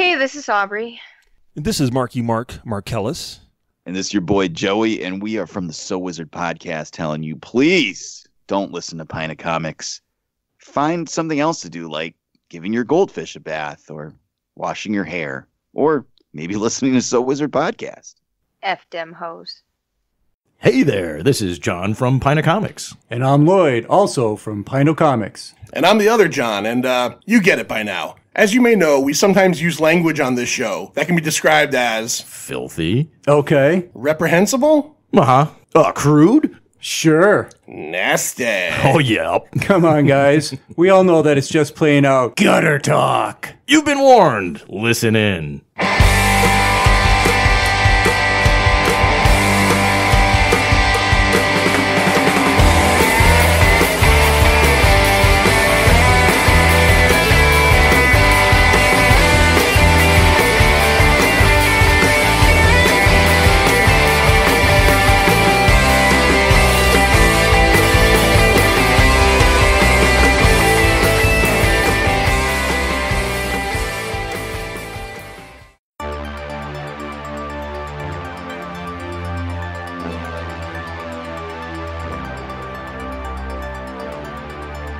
Hey, this is Aubrey. And this is Marky Mark Markellis. And this is your boy Joey, and we are from the So Wizard podcast telling you, please don't listen to Pina Comics. Find something else to do, like giving your goldfish a bath or washing your hair or maybe listening to So Wizard podcast. F dem hoes. Hey there, this is John from Pina Comics. And I'm Lloyd, also from Pina Comics. And I'm the other John, and you get it by now. As you may know, we sometimes use language on this show that can be described as... filthy. Okay. Reprehensible? Uh-huh. Crude? Sure. Nasty. Oh, yeah. Come on, guys. We all know that it's just plain out gutter talk. You've been warned. Listen in.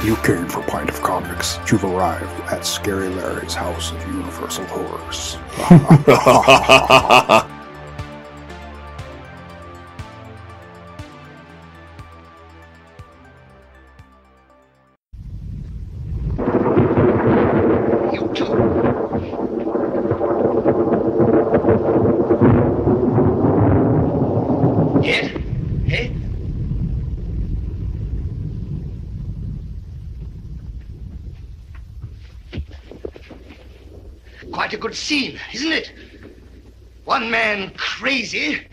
You came for Pint of Comics. You've arrived at Scary Larry's House of Universal Horrors. Scene, isn't it? One man crazy,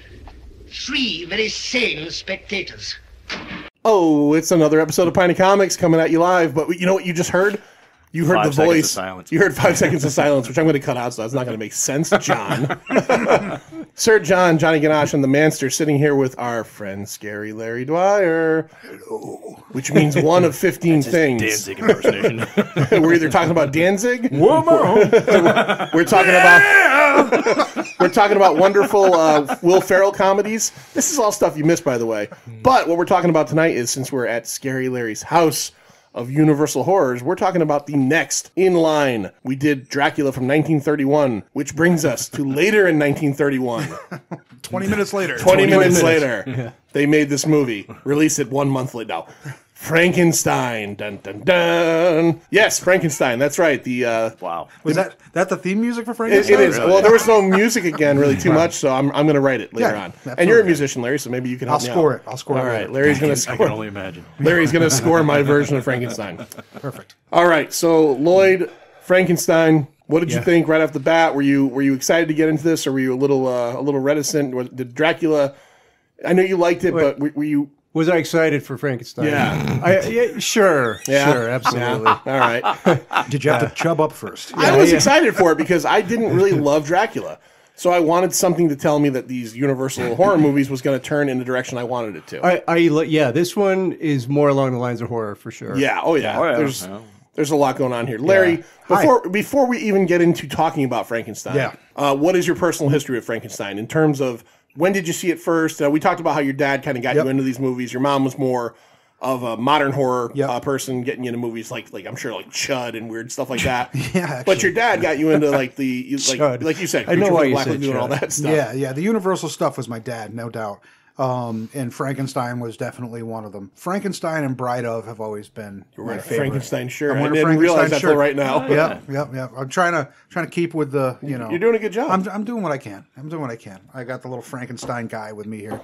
three very sane spectators. Oh, it's another episode of Pina Comics coming at you live, but you know what you just heard? You heard the voice. You heard 5 seconds of silence, which I'm going to cut out, so that's not going to make sense, John. Sir John, Johnny Ganache, and the Manster sitting here with our friend Scary Larry Dwyer. Hello. Which means one of 15 things. Danzig impersonation. We're either talking about Danzig. We're talking about. We're talking about wonderful Will Ferrell comedies. This is all stuff you missed, by the way. But what we're talking about tonight is, since we're at Scary Larry's house of Universal Horrors, we're talking about the next in line. We did Dracula from 1931, which brings us to later in 1931. 20 minutes later. 20 minutes later. Yeah. They made this movie. Released it 1 month later. No. Frankenstein. Dun, dun, dun. Yes, Frankenstein. That's right. The wow. Was that the theme music for Frankenstein? It is. Really? Well, there was no music again really too much, so I'm going to write it later on. Absolutely. And you're a musician, Larry, so maybe you can help me out. I'll score it. All right. Larry's going to score. I can only imagine. Larry's going to score my version of Frankenstein. Perfect. All right. So, Lloyd, Frankenstein, what did you think right off the bat? Were you excited to get into this, or were you a little reticent? Did Dracula... I know you liked it, but were you... Was I excited for Frankenstein? Yeah. Sure, absolutely. Yeah. All right. Did you have to chub up first? Yeah. I was excited for it because I didn't really love Dracula. So I wanted something to tell me that these Universal horror movies was going to turn in the direction I wanted it to. Yeah, this one is more along the lines of horror for sure. Yeah, oh yeah. Oh, yeah. There's a lot going on here. Larry, before we even get into talking about Frankenstein, what is your personal history of Frankenstein in terms of... When did you see it first? We talked about how your dad kind of got you into these movies. Your mom was more of a modern horror person, getting you into movies like I'm sure like Chud and weird stuff like that. Actually. But your dad got you into like the like you said, I know why you said Chud. All that stuff. Yeah. The Universal stuff was my dad, no doubt. And Frankenstein was definitely one of them. Frankenstein and Bride of have always been my favorite. Frankenstein, sure. I didn't realize that till right now. Yep. I'm trying to keep with the, you know. You're doing a good job. I'm doing what I can. I got the little Frankenstein guy with me here.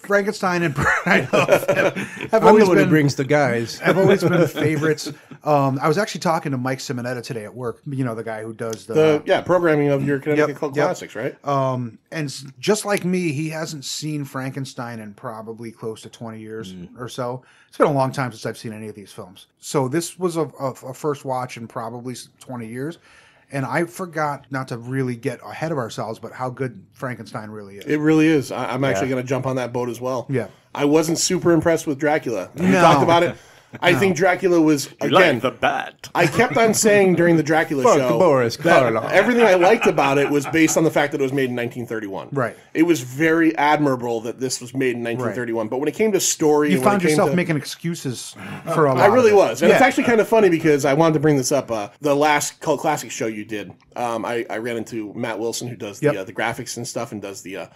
Frankenstein and Bride of have always been, who brings the guys. Have always been favorites. I was actually talking to Mike Simonetta today at work. You know, the guy who does the programming of your Connecticut Club Classics, right? And just like me, he hasn't seen Frankenstein in probably close to 20 years or so. It's been a long time since I've seen any of these films. So this was a first watch in probably 20 years. And I forgot, not to really get ahead of ourselves, but how good Frankenstein really is. It really is. I'm actually going to jump on that boat as well. Yeah. I wasn't super impressed with Dracula. We talked about it. I think Dracula was, again, like the bat. I kept on saying during the Dracula show Boris Karloff, everything I liked about it was based on the fact that it was made in 1931. Right. It was very admirable that this was made in 1931. Right. But when it came to story, you found yourself making excuses for a lot. I really was, and it's actually kind of funny because I wanted to bring this up. The last Cult Classic show you did, I ran into Matt Wilson, who does the graphics and stuff, and does the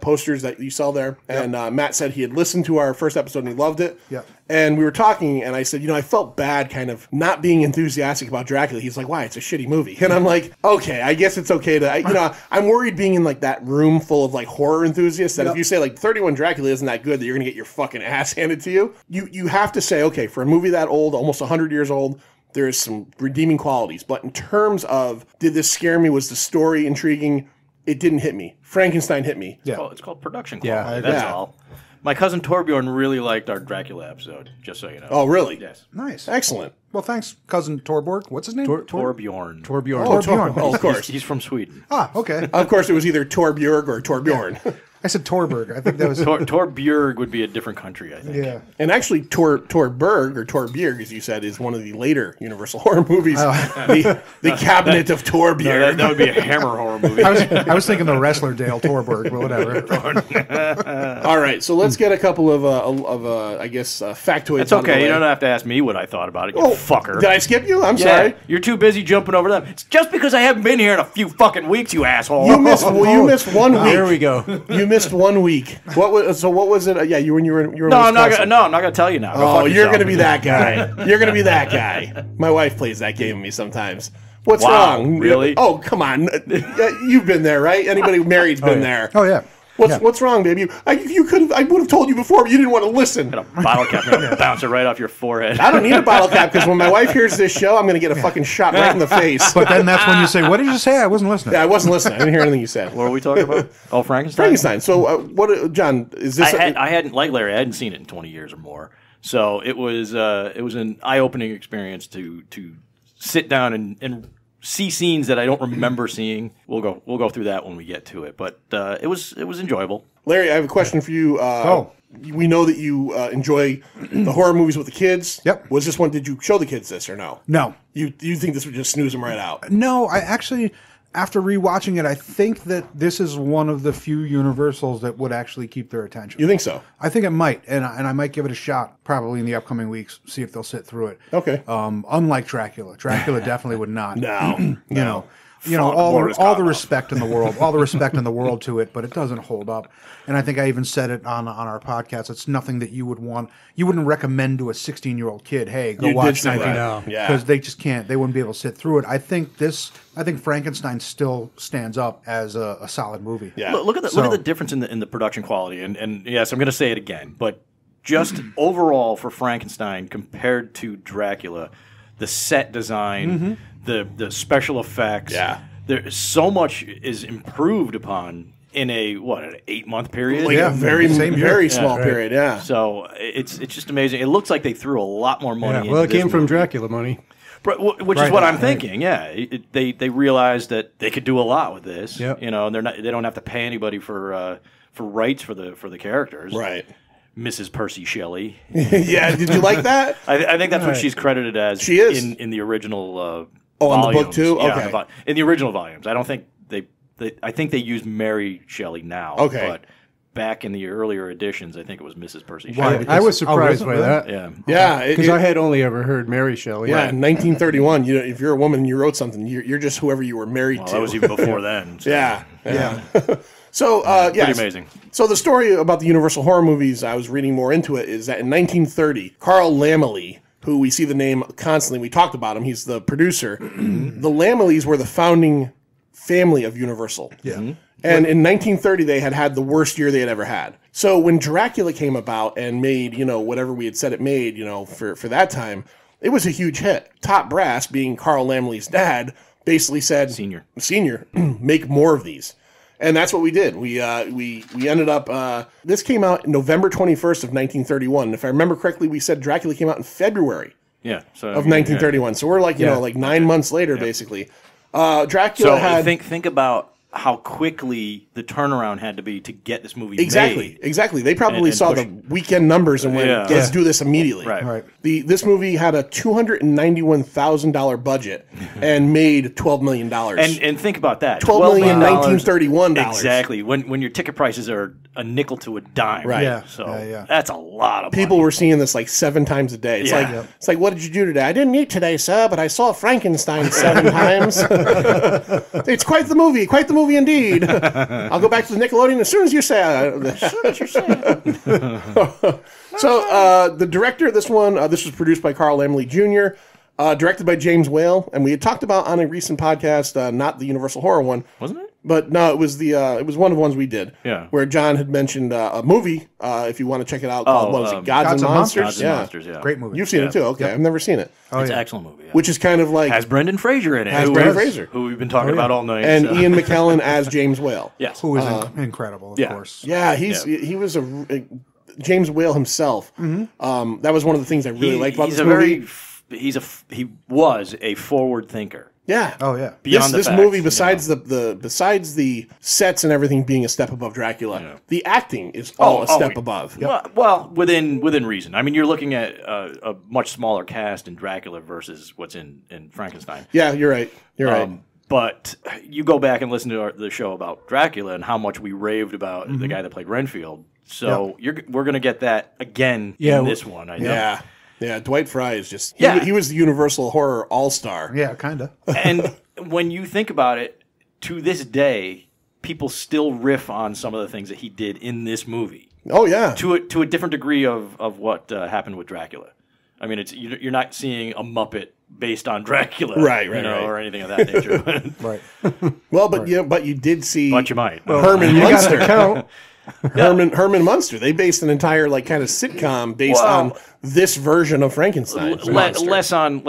posters that you sell there. Yep. And Matt said he had listened to our first episode and he loved it. Yeah. And we were talking, and I said, you know, I felt bad kind of not being enthusiastic about Dracula. He's like, why? It's a shitty movie. And I'm like, okay, I guess it's okay to, you know, I'm worried being in like that room full of like horror enthusiasts that if you say like 31 Dracula isn't that good, that you're going to get your fucking ass handed to you. You have to say, okay, for a movie that old, almost 100 years old, there is some redeeming qualities. But in terms of, did this scare me? Was the story intriguing? It didn't hit me. Frankenstein hit me. Yeah. It's called production quality. Yeah, that's all. My cousin Torbjorn really liked our Dracula episode, just so you know. Oh, really? Yes. Nice. Excellent. Well, thanks, cousin Torborg. What's his name? Torbjorn. Torbjorn. Oh, Torbjorn. Oh, of course. He's from Sweden. Ah, okay. Of course, it was either Torbjorg or Torbjorn. Yeah. I said Torberg. I think that was... Torbjorg would be a different country, I think. Yeah. And actually, Torberg, or Torbjorg, as you said, is one of the later Universal horror movies. Oh. The Cabinet of Torbjorg. No, that would be a Hammer horror movie. I was thinking the wrestler Dale Torberg, but whatever. All right, so let's get a couple of factoids. That's okay. You don't have to ask me what I thought about it, you fucker. Did I skip you? I'm sorry. You're too busy jumping over them. It's just because I haven't been here in a few fucking weeks, you asshole. You missed 1 week. There we go. You missed 1 week. What was it? Yeah, you were. No, I'm not gonna tell you now. Oh, you're gonna be that guy. You're gonna be that guy. My wife plays that game with me sometimes. What's wrong? Really? Oh, come on. You've been there, right? Anybody married's been there. Oh yeah. What's wrong, baby? I would have told you before, but you didn't want to listen. Got a bottle cap. I'm gonna bounce it right off your forehead. I don't need a bottle cap because when my wife hears this show, I'm gonna get a fucking shot right in the face. But then that's when you say, "What did you say? I wasn't listening." Yeah, I wasn't listening. I didn't hear anything you said. What were we talking about? Oh, Frankenstein. Frankenstein. So, what, John? Is this? I hadn't, like Larry, I hadn't seen it in 20 years or more. So it was an eye-opening experience to sit down and see scenes that I don't remember seeing. We'll go through that when we get to it. But it was enjoyable. Larry, I have a question for you. We know that you enjoy the horror movies with the kids. Yep. Was this one? Did you show the kids this or no? No. You think this would just snooze them right out? No, I actually, after rewatching it, I think that this is one of the few Universals that would actually keep their attention. You think so? I think it might, and I might give it a shot probably in the upcoming weeks, see if they'll sit through it. Okay. Unlike Dracula. Dracula definitely would not. No. You know, all the respect in the world, all the respect in the world to it, but it doesn't hold up. And I think I even said it on our podcast. It's nothing that you would want. You wouldn't recommend to a 16-year-old kid, hey, go watch 19, because they just can't. They wouldn't be able to sit through it. I think Frankenstein still stands up as a solid movie. Yeah. Look at the difference in the production quality. And yes, I'm going to say it again, but just overall for Frankenstein compared to Dracula, the set design. Mm-hmm. The special effects, there's so much is improved upon in an 8-month period, very small period, yeah. So it's just amazing. It looks like they threw a lot more money. Yeah. Well, it came from Dracula money, which is what I'm thinking. Yeah, they realized that they could do a lot with this. Yep. You know, and they don't have to pay anybody for rights for the characters, right? Mrs. Percy Shelley. Yeah, did you like that? I think that's what she's credited as. She is in the original. Oh, on the book too? Okay. Yeah, in the original volumes. I don't think I think they use Mary Shelley now. Okay. But back in the earlier editions, I think it was Mrs. Percy Shelley. I was surprised by that. Yeah. Yeah. Because I had only ever heard Mary Shelley. Yeah, in 1931, you know, if you're a woman and you wrote something, you're just whoever you were married to. That was even before then. So. Yeah. Yeah. Yeah. So, pretty amazing. So the story about the Universal horror movies, I was reading more into it, is that in 1930, Carl Laemmle, who we see the name constantly, we talked about him, he's the producer. The Laemmles were the founding family of Universal. Yeah. Mm-hmm. And in 1930, they had the worst year they had ever had. So when Dracula came about and made, you know, whatever we had said it made, you know, for that time, it was a huge hit. Top brass, being Carl Laemmle's dad, basically said, Senior, make more of these. And that's what we did. We ended up, this came out November 21st of 1931. If I remember correctly, we said Dracula came out in February of 1931. So we're like, you know, like 9 months later, basically. Dracula had... So think about how quickly the turnaround had to be to get this movie made. Exactly. They probably saw the weekend numbers and went, let's do this immediately. Right. This movie had a $291,000 budget and made $12 million. And think about that. $12 million in 1931. Exactly. When your ticket prices are a nickel to a dime. Right. Yeah. So that's a lot of people money. Were seeing this like 7 times a day. It's like, it's like, what did you do today? I didn't eat today, sir, but I saw Frankenstein 7 times. It's quite the movie. Quite the movie. Indeed. I'll go back to the Nickelodeon as soon as you say it. As soon as you say it. So the director of this one, this was produced by Carl Laemmle Jr., directed by James Whale, and we had talked about on a recent podcast, not the Universal Horror one. Wasn't it? But no, it was the it was one of the ones we did. Yeah. Where John had mentioned a movie, if you want to check it out, called Gods and Monsters. Gods and Monsters, yeah. Great movie. You've seen it too. Okay. Yep. I've never seen it. Oh, it's an excellent movie. Yeah. Which is kind of like... Has Brendan Fraser in it. Who we've been talking about all night. And Ian McKellen as James Whale. Yes. Who is incredible, of course. Yeah, he was James Whale himself. That was one of the things I really liked about this movie. He was a forward thinker. Yeah. Oh yeah. Beyond this movie, besides besides the sets and everything being a step above Dracula, the acting is all a step above. Yep. Well, within reason. I mean, you're looking at a much smaller cast in Dracula versus what's in Frankenstein. Yeah, you're right. You're right. But you go back and listen to the show about Dracula and how much we raved about the guy that played Renfield. So we're gonna get that again in this one. I know. Yeah. Yeah, Dwight Frye is just... He was the Universal Horror all-star. Yeah, kind of. And when you think about it, to this day, people still riff on some of the things that he did in this movie. Oh, yeah. To a different degree of what happened with Dracula. I mean, you're not seeing a Muppet based on Dracula, right, or anything of that nature. But you did see... But you might. Herman Munster. Herman Munster. They based an entire kind of sitcom based on this version of Frankenstein. Less on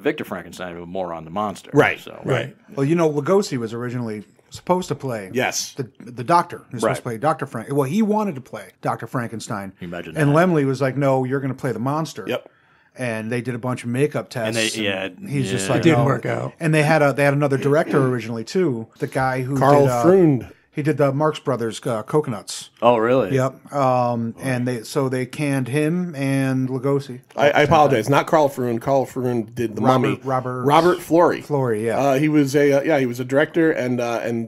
Victor Frankenstein, but more on the monster. Right. So. Right. Well, you know, Lugosi was originally supposed to play the doctor. He was supposed to play Dr. Frank. Well, he wanted to play Dr. Frankenstein. Imagine that. And Laemmle was like, "No, you're going to play the monster." Yep. And they did a bunch of makeup tests. And he's just like, "It didn't work out." And they had another director originally too. The guy who Carl Freund. He did the Marx Brothers Coconuts. Oh, really? Yep. And they canned him and Lugosi. I apologize. Not Carl Freund. Carl Freund did the Mummy. Robert Florey. Florey, yeah. He was a director, and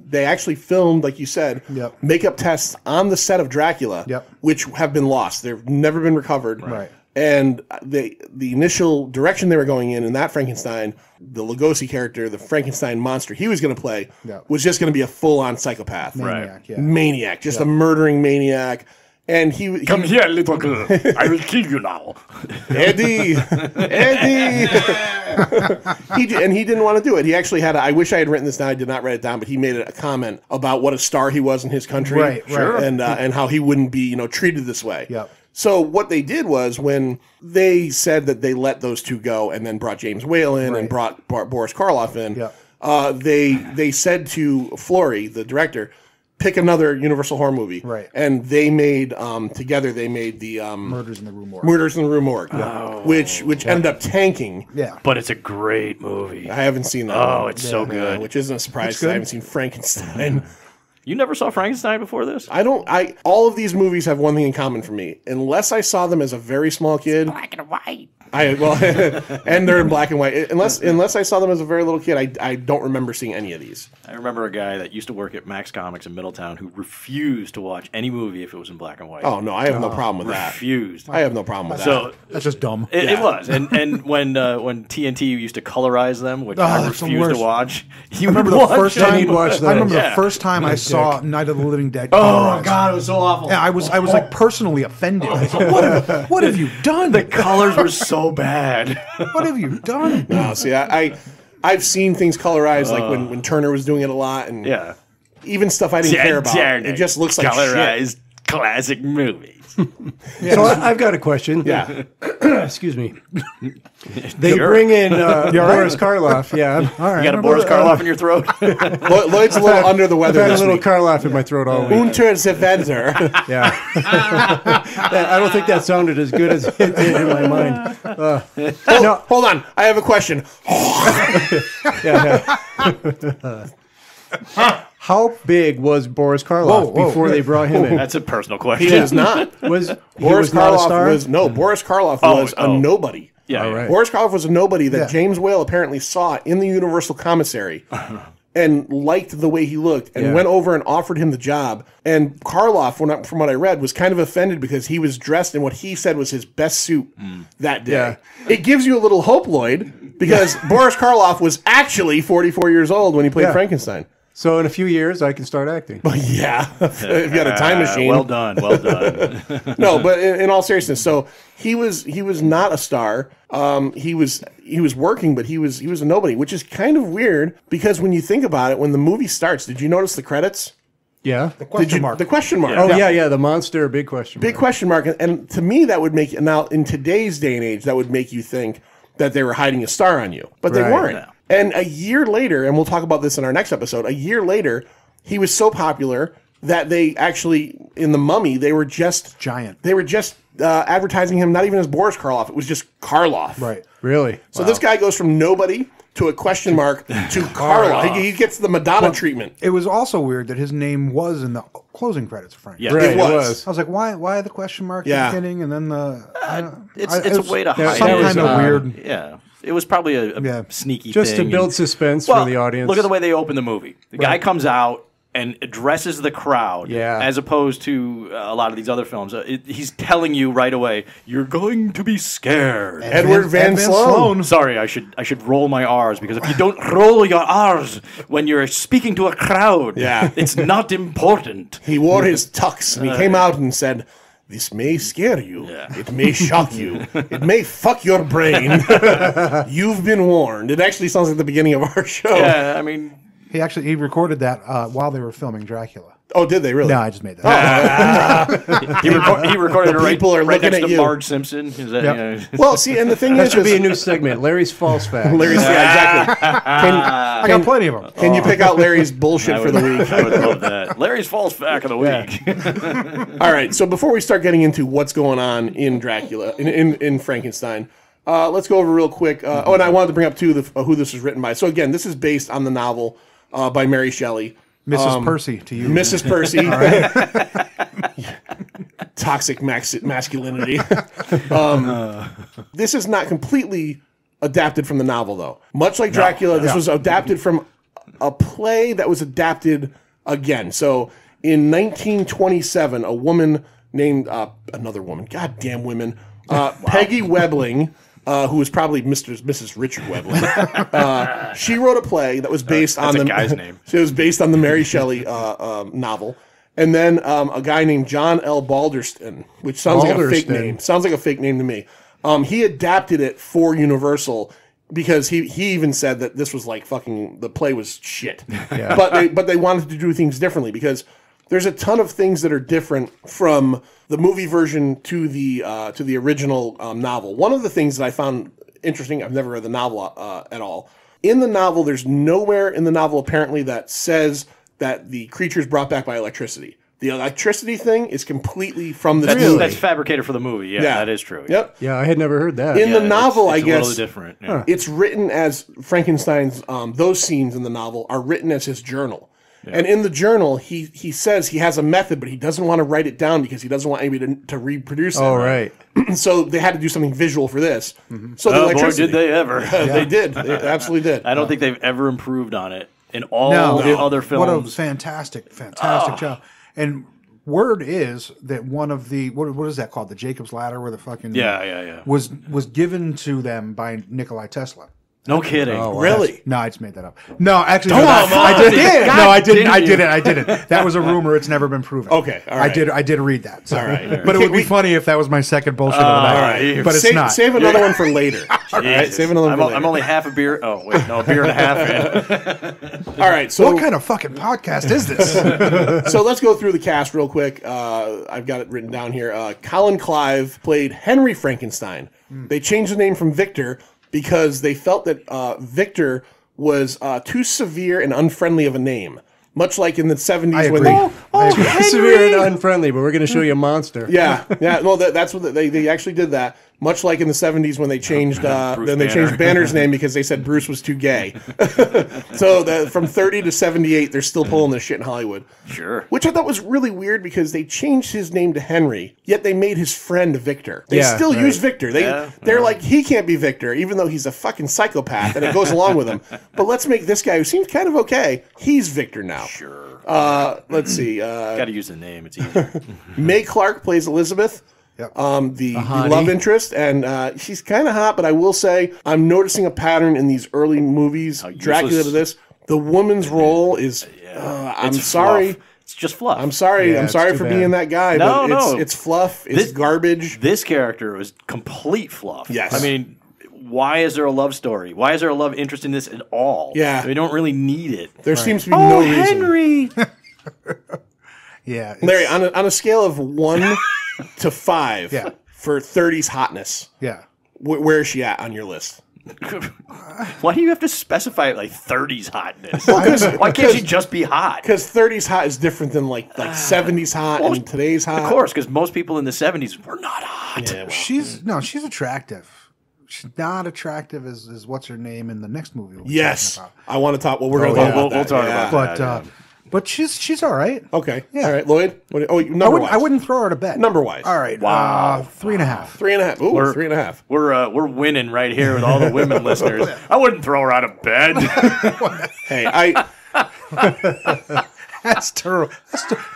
they actually filmed, like you said, makeup tests on the set of Dracula, which have been lost. They've never been recovered. Right. And the initial direction they were going in that Frankenstein, the Lugosi character, the Frankenstein monster he was going to play, was just going to be a full-on psychopath. Maniac, just a murdering maniac. And he come here, little girl. I will kill you now, Eddie. And he didn't want to do it. He actually had. I wish I had written this down. I did not write it down, but he made a comment about what a star he was in his country, and how he wouldn't be, treated this way. So what they did was when they said that they let those two go and then brought James Whale in and brought Boris Karloff in, they said to Florey, the director, pick another Universal Horror movie. Right. And they made, together they made the... Murders in the Rue Morgue. Murders in the Rue Morgue. Oh. Which ended up tanking. Yeah. But it's a great movie. I haven't seen that one. It's so good. Which isn't a surprise because I haven't seen Frankenstein. You never saw Frankenstein before this? I all of these movies have one thing in common for me. Unless I saw them as a very small kid. It's black and white. And they're in black and white. Unless I saw them as a very little kid, I don't remember seeing any of these. I remember a guy that used to work at Max Comics in Middletown who refused to watch any movie if it was in black and white. Oh no, I have no problem with that. Refused. I have no problem with that. So that's just dumb. It was. And when TNT used to colorize them, which I refused to watch. You remember the first time you watched that? I remember the first time I saw Night of the Living Dead. Oh God, it was so awful. Yeah, I was like personally offended. What have you done? The colors were so bad. What have you done? No, see, I've seen things colorized like when Turner was doing it a lot, and even stuff I didn't care about. It just looks like colorized shit. Classic movies. So I've got a question. Yeah, excuse me. They bring in Boris Karloff. Yeah, all right. You got a Boris Karloff in your throat. Lloyd's a little under the weather. I've had a little Karloff in my throat all week. Unter the Wetter. Yeah, I don't think that sounded as good as it did in my mind. Hold on, I have a question. How big was Boris Karloff before they brought him in? That's a personal question. He is not. Boris Karloff was a nobody. Yeah, right. Boris Karloff was a nobody that James Whale apparently saw in the Universal commissary and liked the way he looked and went over and offered him the job. And Karloff, from what I read, was kind of offended because he was dressed in what he said was his best suit that day. Yeah. It gives you a little hope, Lloyd, because Boris Karloff was actually 44 years old when he played Frankenstein. So in a few years, I can start acting. But yeah, if you got a time machine. Well done, well done. No, but in all seriousness, so he was not a star. He was working, but he was a nobody, which is kind of weird because when you think about it, when the movie starts, did you notice the credits? Yeah, the question mark. The question mark. Yeah. Oh yeah, yeah, the monster, big question mark. Big question mark, and to me that would make now in today's day and age that would make you think that they were hiding a star on you, but they weren't. Yeah. And a year later, and we'll talk about this in our next episode, a year later, he was so popular that they actually, in The Mummy, they were just... Giant. They were just advertising him not even as Boris Karloff. It was just Karloff. Right. Really? So this guy goes from nobody to a question mark to Karloff. He gets the Madonna treatment. It was also weird that his name was in the closing credits of Frankenstein. Yeah, right, it was. I was like, why the question mark at the beginning? And then the... it's a way to hide. Some kind of weird... Yeah. It was probably a sneaky thing. Just to build suspense for the audience. Look at the way they open the movie. The guy comes out and addresses the crowd as opposed to a lot of these other films. He's telling you right away, you're going to be scared. Edward Van Sloan. Sorry, I should roll my R's because if you don't roll your R's when you're speaking to a crowd, it's not important. He wore his tux and he came out and said... This may scare you. Yeah. It may shock you. It may fuck your brain. You've been warned. It actually sounds like the beginning of our show. Yeah, I mean... He recorded that while they were filming Dracula. Oh, did they really? No, I just made that. Oh. he recorded it right next to Marge Simpson. Is that, you know? Well, see, and the thing is... That should be a new segment. Larry's false facts. Larry's, exactly. I got plenty of them. Can you pick out Larry's bullshit for the week? I would love that. Larry's false fact of the week. Yeah. All right, so before we start getting into what's going on in Dracula, in Frankenstein... let's go over real quick. Oh, and I wanted to bring up, too, who this was written by. So, again, this is based on the novel by Mary Shelley. Mrs. Percy to you. Mrs. Percy. Toxic masculinity. This is not completely adapted from the novel, though. Much like Dracula, this was adapted from a play that was adapted again. So, in 1927, a woman named... another woman. Goddamn women. Peggy Webling... who was probably Mrs. Richard Webling? She wrote a play that was based on the guy's name. It was based on the Mary Shelley novel, and then a guy named John L. Balderston, which sounds like a fake name. Sounds like a fake name to me. He adapted it for Universal because he even said that this was like fucking the play was shit. Yeah. But they wanted to do things differently because there's a ton of things that are different from the movie version to the original novel. One of the things that I found interesting, I've never read the novel at all. In the novel, there's nowhere in the novel apparently that says that the creature is brought back by electricity. The electricity thing is completely from the movie. That's fabricated for the movie. Yeah, that is true. Yeah. Yep. Yeah, I had never heard that. In the novel, it's I guess, a little different. Yeah. It's written as Frankenstein's, those scenes in the novel are written as his journal. Yeah. And in the journal, he says he has a method, but he doesn't want to write it down because he doesn't want anybody to reproduce it. Oh, right. So they had to do something visual for this. Mm-hmm. So the electricity, boy, did they ever. They did. They absolutely did. I don't think they've ever improved on it in all the other films. What a fantastic job. And word is that one of the, what is that called? The Jacob's Ladder where the fucking... Yeah. Was given to them by Nikolai Tesla. No kidding. Oh, really? No, I just made that up. No, actually, I did. God, no, I didn't. That was a rumor. It's never been proven. Okay, all right. I did read that. So. All right. But it would be funny if that was my second bullshit of the night. All right. But it's not. Save another one for later. All right. Save another one for later. I'm only half a beer. Oh, wait. No, a beer and a half. All right. So what kind of fucking podcast is this? So let's go through the cast real quick. I've got it written down here. Colin Clive played Henry Frankenstein. They changed the name from Victor because they felt that Victor was too severe and unfriendly of a name. Much like in the 70s when they... Henry! Severe and unfriendly, but we're going to show you a monster. Yeah. Well, that's what they actually did that. much like in the 70s when they changed Banner's name because they said Bruce was too gay. So from 30 to 78, they're still pulling this shit in Hollywood. Sure. Which I thought was really weird because they changed his name to Henry, yet they made his friend Victor. They still use Victor. They're like, he can't be Victor, even though he's a fucking psychopath, and it goes along with him. But let's make this guy, who seems kind of okay, he's Victor now. Sure. Let's see. Got to use the name. It's easier. Mae Clark plays Elizabeth. Yep. The love interest, and she's kind of hot, but I will say I'm noticing a pattern in these early movies. Dracula to this, the woman's role is I'm sorry, it's just fluff. I'm sorry, I'm sorry for being that guy, but it's fluff, it's garbage. This character was complete fluff. Yes. I mean, why is there a love story? Why is there a love interest in this at all? Yeah. They don't really need it. There seems to be no reason. Yeah. Larry, on a scale of 1 to 5 for 30s hotness, where is she at on your list? Why do you have to specify like 30s hotness? Well, why can't she just be hot? Because 30s hot is different than like 70s hot and today's hot. Of course, because most people in the 70s were not hot. Yeah, well, she's attractive. She's not attractive as what's her name in the next movie. Yes, I want to talk. Well, we're going to talk about that. We'll talk about that. But she's all right. Okay. Yeah. All right, Lloyd. I wouldn't throw her to bed. Number wise. All right. Wow. 3.5. 3.5. Ooh, 3.5. We're winning right here with all the women listeners. I wouldn't throw her out of bed. Hey, that's terrible.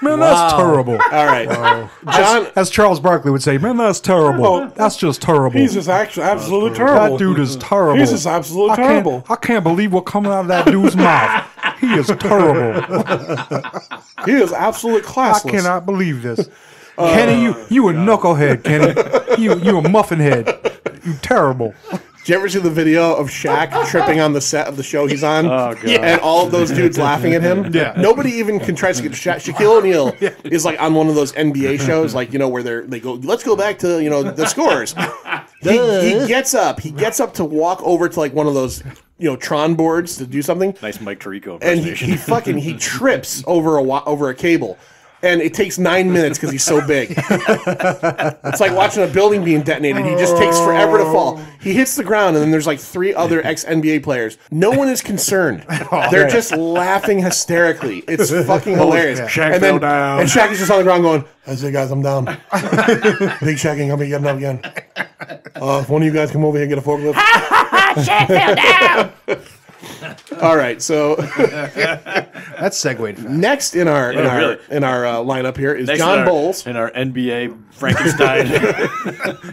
Man, that's terrible. All right. John, as Charles Barkley would say, man, that's terrible. That's just terrible. He's just absolutely terrible. That dude is terrible. He's just absolutely terrible. I can't believe what's coming out of that dude's mouth. He is terrible. He is absolute classless. I cannot believe this. Kenny, you a knucklehead, Kenny. You a muffinhead. You terrible. Did you ever see the video of Shaq tripping on the set of the show he's on? Oh, God. And all of those dudes laughing at him? Yeah. Nobody even tries to get to Shaq. Shaquille O'Neal is like on one of those NBA shows, like, you know, where they go, let's go back to, you know, the scores. He gets up. He gets up to walk over to like one of those, you know, Tron boards to do something. Nice Mike Tirico. And he trips over a cable. And it takes 9 minutes because he's so big. It's like watching a building being detonated. He just takes forever to fall. He hits the ground, and then there's like 3 other ex-NBA players. No one is concerned. They're just laughing hysterically. It's fucking hilarious. Shaq fell down. And Shaq is just on the ground going, "That's it, guys. I'm down. Big Shaq ain't gonna be getting up again. If one of you guys come over here and get a forklift." Shaq fell down. All right, so that's segued. Next in our lineup here is John Bowles in our NBA Frankenstein.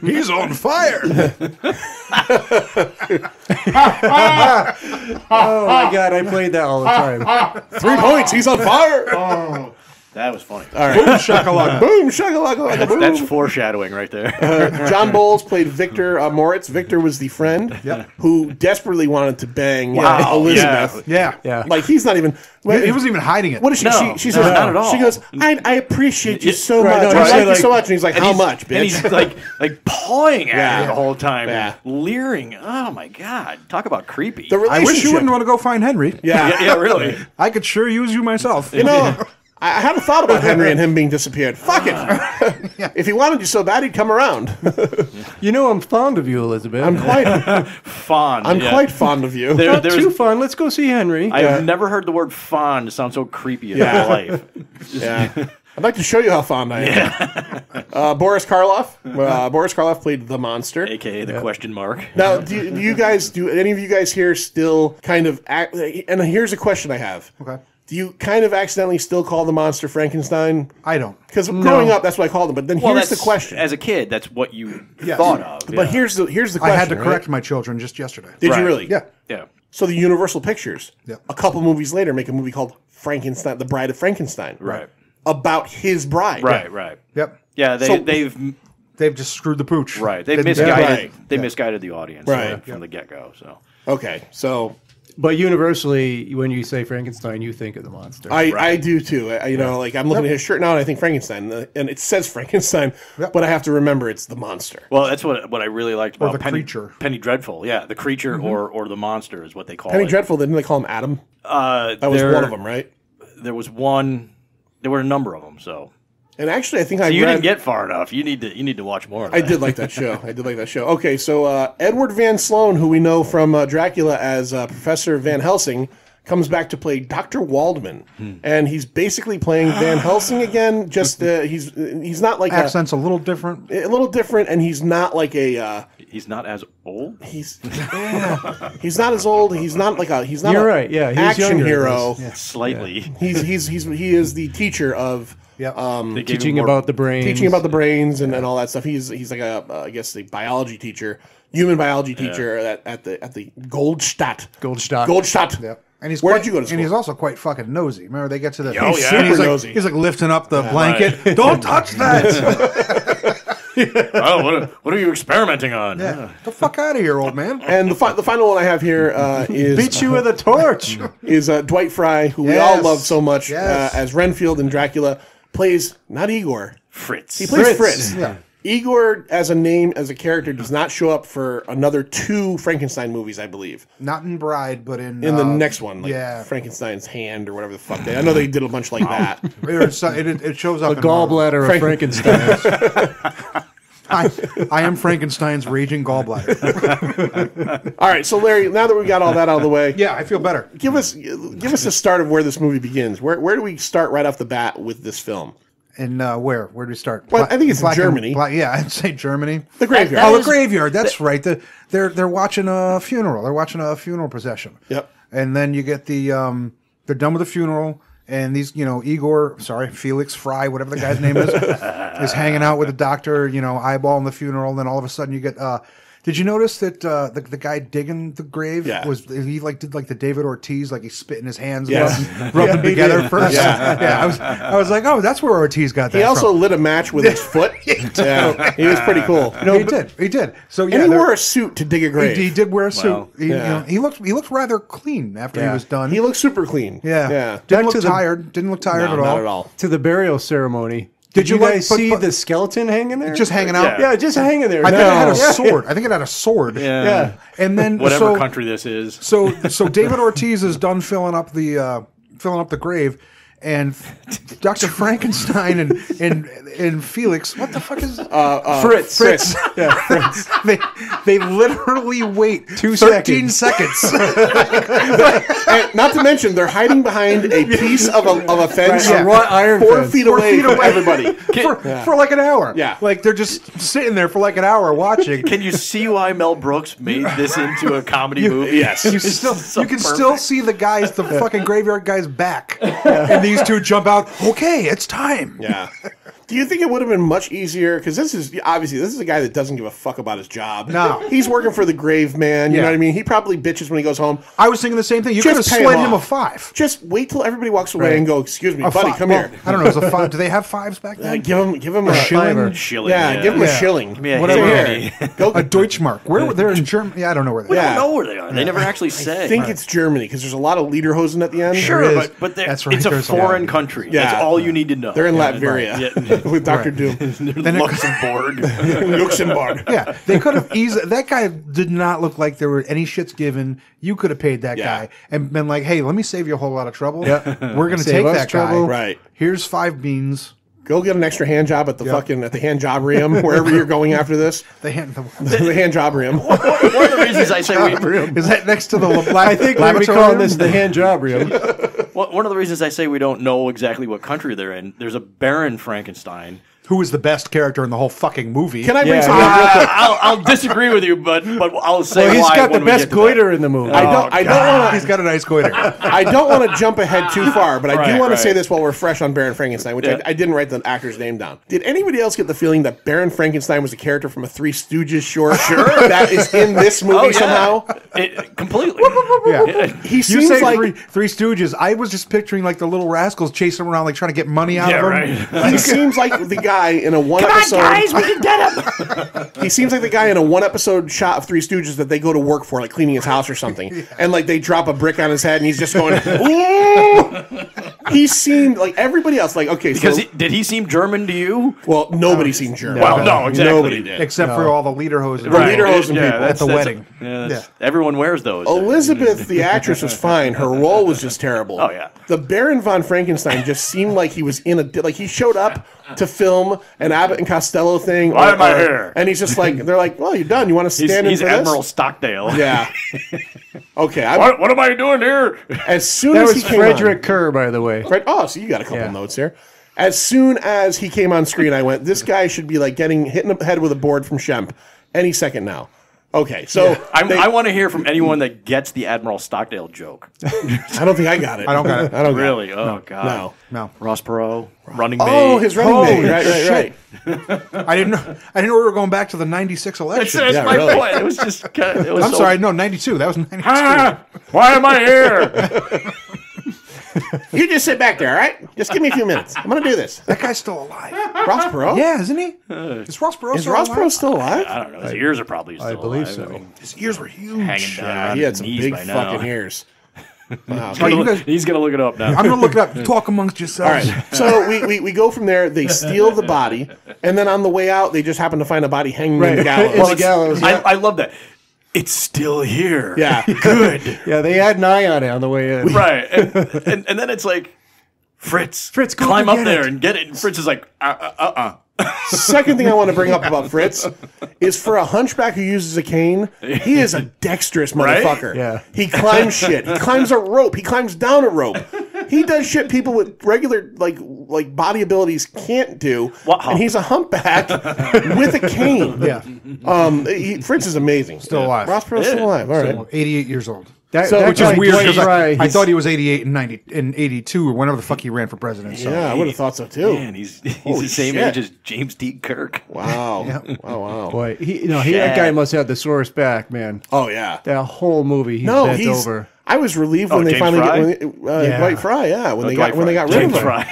He's on fire. Oh my God, I played that all the time. 3 points. He's on fire. Oh. That was funny. All right. Boom, shakalaka. Boom, shakalaka. That's foreshadowing right there. John Bowles played Victor Moritz. Victor was the friend who desperately wanted to bang Elizabeth. Yeah. Like, he's not even... He wasn't even hiding it. What is she? She says, not at all. She goes, I appreciate you so much. I like you so much. And he's like, how much, bitch? And he's like pawing at her the whole time. Yeah. Leering. Oh, my God. Talk about creepy. I wish you wouldn't want to go find Henry. Yeah, really. I could sure use you myself. You know... I haven't thought about Henry and him being disappeared. Fuck it. If he wanted you so bad, he'd come around. You know I'm fond of you, Elizabeth. I'm quite fond. I'm quite fond of you. Not too fond. Let's go see Henry. I have never heard the word fond sound so creepy in my life. Yeah. I'd like to show you how fond I am. Yeah. Boris Karloff. Boris Karloff played the monster, aka the question mark. Now, do any of you guys here still kind of act? And here's a question I have. Okay. Do you kind of accidentally still call the monster Frankenstein? I don't. Because growing up, that's what I called him. But then here's the question. As a kid, that's what you thought of. But here's the question. I had to correct my children just yesterday. Did you really? Yeah. Yeah. So the Universal Pictures, a couple movies later, make a movie called Frankenstein, The Bride of Frankenstein. Right. About his bride. Right, right. Yep. Yeah, they've just screwed the pooch. Right. They misguided the audience from the get-go. So. Okay, so... But universally, when you say Frankenstein, you think of the monster. I do too. You know, like I'm looking at his shirt now, and I think Frankenstein, and it says Frankenstein, but I have to remember it's the monster. Well, that's what I really liked about Penny Dreadful. Yeah, the creature or the monster is what they call it. Penny Dreadful. Didn't they call him Adam? That was one of them, right? There was one. There were a number of them, so. And actually, I think so I you read... didn't get far enough. You need to watch more of that. I did like that show. Okay, so Edward Van Sloan, who we know from Dracula as Professor Van Helsing, comes back to play Dr. Waldman, and he's basically playing Van Helsing again. Just he's not like accent's a little different, and he's not like a he's not as old. He's not as old. He's not like a he's not You're a right. yeah, he's action younger. Hero. Yeah. Slightly, yeah. He is the teacher of teaching about the brains, and all that stuff. He's like a I guess the biology teacher, human biology teacher at the Goldstadt. Yeah. And he's Where did you go to school? And he's also quite fucking nosy. Remember, they get to the... He's super nosy. He's like lifting up the blanket. Right. Don't touch that! Oh, what are you experimenting on? Yeah. Get the fuck out of here, old man. And the final one I have here is... Beat you with a torch! Is Dwight Frye, who we all love so much, as Renfield in Dracula, plays not Igor. Fritz. He plays Fritz. Yeah. Igor, as a name, as a character, does not show up for another 2 Frankenstein movies, I believe. Not in Bride, but in the next one, like Frankenstein's hand or whatever the fuck. I know they did a bunch like that. It shows up. The gallbladder of Frankenstein. I am Frankenstein's raging gallbladder. All right, so Larry, now that we've got all that out of the way, I feel better. Give us the start of where this movie begins. Where do we start right off the bat with this film? And where do we start? Well, I think it's Germany. I'd say Germany. The graveyard. The graveyard. That's right. They're watching a funeral. They're watching a funeral procession. Yep. And then you get the they're done with the funeral, and these Felix Fry, whatever the guy's name is hanging out with the doctor, eyeballing the funeral. And then all of a sudden you get. Did you notice that the guy digging the grave did the David Ortiz, like he spit in his hands and rubbed them together first? Yeah. I was like, oh, that's where Ortiz got that. He also lit a match with his foot. He was pretty cool. He did. So and he wore a suit to dig a grave. He did wear a suit. Wow. He looked rather clean after he was done. He looked super clean. Yeah. Didn't look tired at all. Not at all. To the burial ceremony. Did you guys see the skeleton hanging there? Just hanging out? Yeah, just hanging there. I think it had a sword. Yeah. And then whatever country this is. So David Ortiz is done filling up the grave, and Dr. Frankenstein and Felix, what the fuck is Fritz. Yeah, Fritz. They literally wait 13 seconds. And not to mention, they're hiding behind a piece of a fence, four feet away from everybody for like an hour. Yeah, like they're just sitting there for like an hour watching. Can you see why Mel Brooks made this into a comedy movie? Yes, you can still see the fucking graveyard guy's back, and these two jump out. Okay, it's time. Yeah. Do you think it would have been much easier? Because this is a guy that doesn't give a fuck about his job. No. He's working for the grave man. You know what I mean? He probably bitches when he goes home. I was thinking the same thing. You could have slid him a 5. Just wait till everybody walks away and go, excuse me, buddy, come here. I don't know. It was a 5. Do they have 5s back then? Give him a shilling. Yeah, give him a shilling. Whatever. Go a Deutschmark. They're in Germany. Yeah, I don't know where they are. We don't know where they are. They never actually say. I think it's Germany because there's a lot of lederhosen at the end. Sure, but it's a foreign country. That's all you need to know. They're in Latveria. With Dr. Doom. Luxembourg. Yeah. They could have easily... That guy did not look like there were any shits given. You could have paid that guy and been like, hey, let me save you a whole lot of trouble. Yeah. We're going to take that guy. Right. Here's 5 beans. Go get an extra hand job at the hand jobberium, wherever you're going after this. The hand jobberium. One of the reasons I say we... Is that next to the black? I think we call this the hand jobberium. One of the reasons I say we don't know exactly what country they're in, there's a Baron Frankenstein. Who is the best character in the whole fucking movie. Can I bring something up real quick? I'll disagree with you, but I'll say why. He's got the best goiter in the movie. He's got a nice goiter. I don't want to jump ahead too far, but I do want to say this while we're fresh on Baron Frankenstein, which I didn't write the actor's name down. Did anybody else get the feeling that Baron Frankenstein was a character from a Three Stooges short? Sure. That is in this movie somehow? Completely. He seems like... Three Stooges. I was just picturing like the Little Rascals chasing him around, like trying to get money out of him. Right. He seems like the guy... in a one episode. Come on, guys, we can get him. He seems like the guy in a one episode shot of Three Stooges that they go to work for, like cleaning his house or something, and like they drop a brick on his head, and he's just going. Ooh! He seemed like everybody else. Like okay, because did he seem German to you? Well, nobody seemed German. Well, no, exactly. Nobody did, except for all the lederhosen people at the wedding. Yeah, yeah. Everyone wears those. Elizabeth, the actress, was fine. Her role was just terrible. Oh, yeah. The Baron von Frankenstein just seemed like he was in a... Like, he showed up to film an Abbott and Costello thing. Why am I here? And he's just like... They're like, well, you're done. You want to stand in for this? He's Admiral Stockdale. Yeah. Okay. What am I doing here? As soon as he came on... That was Frederick Kerr, by the way. Oh, so you got a couple notes here. As soon as he came on screen, I went, this guy should be like getting hit in the head with a board from Shemp any second now. Okay, so... Yeah. I want to hear from anyone that gets the Admiral Stockdale joke. I don't think I got it. I don't got it. I don't really? Got it. Oh, no. God. No. Ross Perot, Running Mate. Oh, his Running Mate. Right. I didn't know we were going back to the 96 election. That's my point. It was just... Kind of, it was sorry. No, 92. That was 92. Ah, why am I here? You just sit back there, all right? Just give me a few minutes. I'm going to do this. That guy's still alive. Ross Perot? Yeah, isn't he? Is Ross Perot still alive? Is Ross Perot still alive? I don't know. His ears are probably still alive. I believe so. I mean, his ears were huge. Hanging down around his knees by now. He had some big fucking ears. Wow. He's going to look it up now. I'm going to look it up. Talk amongst yourselves. All right. So we go from there. They steal the body. And then on the way out, they just happen to find a body hanging in the gallows. Well, the gallows. Yeah. I love that. It's still here. Yeah. Good. Yeah, they had an eye on it on the way in. Right. And then it's like, Fritz, go climb up there and get it. And Fritz is like, Second thing I want to bring up about Fritz is for a hunchback who uses a cane, he is a dexterous motherfucker. Right? Yeah. He climbs shit. He climbs a rope. He climbs down a rope. He does shit people with regular like body abilities can't do. Wow. And he's a humpback with a cane. Yeah. Fritz is amazing. Still alive. Ross Perot's still alive. All right. 88 years old. That which is weird because I thought he was 88 and 90 and 82 or whenever the fuck he ran for president. So. Yeah, I would have thought so too. Man, he's the same age as James D. Kirk. Wow. Yeah. Oh wow. Boy, that guy must have the sorest back, man. Oh yeah. That whole movie he's bent over. I was relieved when they finally got Dwight Frye. Yeah, when they got rid of him.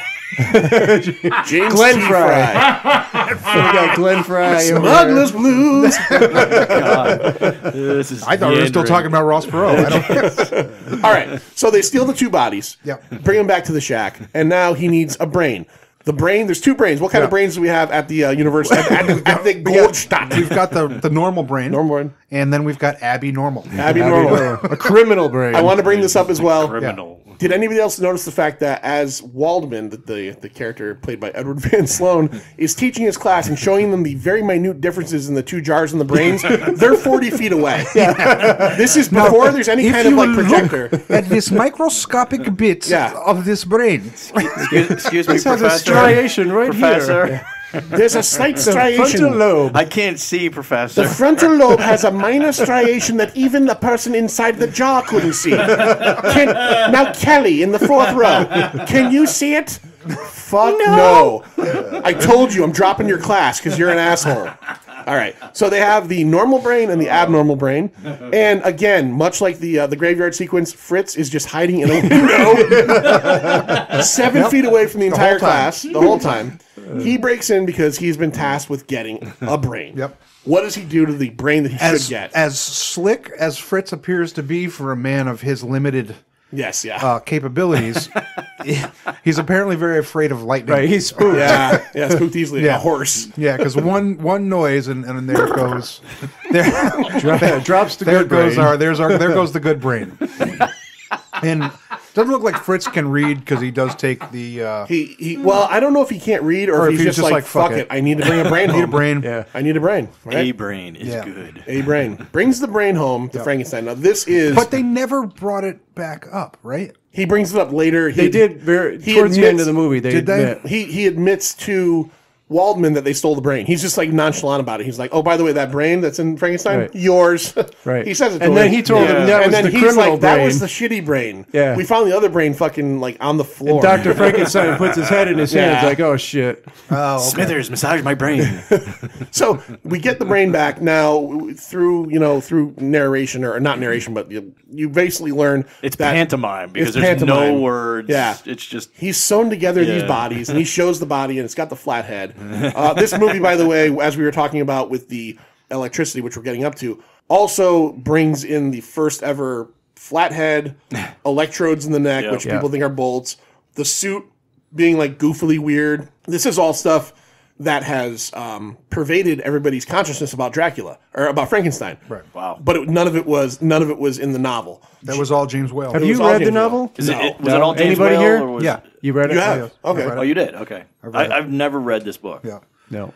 James Glenn Frye. Glenn Frye. Smuggler's Blues. I thought we were still talking about Ross Perot. All right. So they steal the two bodies, bring them back to the shack, and now he needs a brain. The brain, there's two brains. What kind of brains do we have at the university? At the Goldstadt? We've got the normal brain. Normal brain. And then we've got Abby Normal. Abby Normal. A criminal brain. I want to bring this up as well. Criminal. Did anybody else notice the fact that as Waldman, the character played by Edward Van Sloan, is teaching his class and showing them the very minute differences in the two jars and the brains, they're 40 feet away. Yeah. This is before there's any kind of like projector. At this microscopic bit of this brain. Excuse me, Professor. There's a striation right here. There's a slight striation. Frontal lobe. I can't see, Professor. The frontal lobe has a minor striation that even the person inside the jar couldn't see. Now, Kelly in the fourth row, can you see it? Fuck no. I told you I'm dropping your class because you're an asshole. All right. So they have the normal brain and the abnormal brain. And again, much like the graveyard sequence, Fritz is just hiding in a window 7 feet away from the entire class the whole time. He breaks in because he's been tasked with getting a brain. Yep. What does he do to the brain that he should get? As slick as Fritz appears to be for a man of his limited... Yes, yeah. Capabilities. He's apparently very afraid of lightning. Right, he's spooked. Yeah, spooked easily. Yeah. A horse. Yeah, because one noise and there goes. There goes the good brain. And it doesn't look like Fritz can read because he does take the. Well, I don't know if he can't read or if he's just like fuck it. I need to bring a brain home. I need a brain. Right? A brain is good. A brain brings the brain home to Frankenstein. Now this is. But they never brought it back up, right? He brings it up later. They did towards the end of the movie. He admits to Waldman that they stole the brain. He's just like nonchalant about it. He's like, oh, by the way, that brain that's in Frankenstein, yours. Right. He says it to him. And then he told him that was the criminal brain. That was the shitty brain. Yeah. We found the other brain fucking like on the floor. And Dr. Frankenstein puts his head in his hands like, oh, shit. Oh, okay. Smithers, massage my brain. So we get the brain back now through narration or not narration, but you basically learn it's pantomime because there's no words. Yeah. It's just. He's sewn together these bodies and he shows the body and it's got the flat head. This movie, by the way, as we were talking about with the electricity, which we're getting up to, also brings in the first ever flathead, electrodes in the neck, which people think are bolts, the suit being like goofily weird. This is all stuff that has pervaded everybody's consciousness about Dracula or about Frankenstein. Right. Wow. But none of it was in the novel. That was all James Whale. Have you read the novel? Is it was it all James Whale? Anybody here? Yeah. You read it? Yeah. Okay. Oh, you did. Okay. I've never read this book. Yeah. No.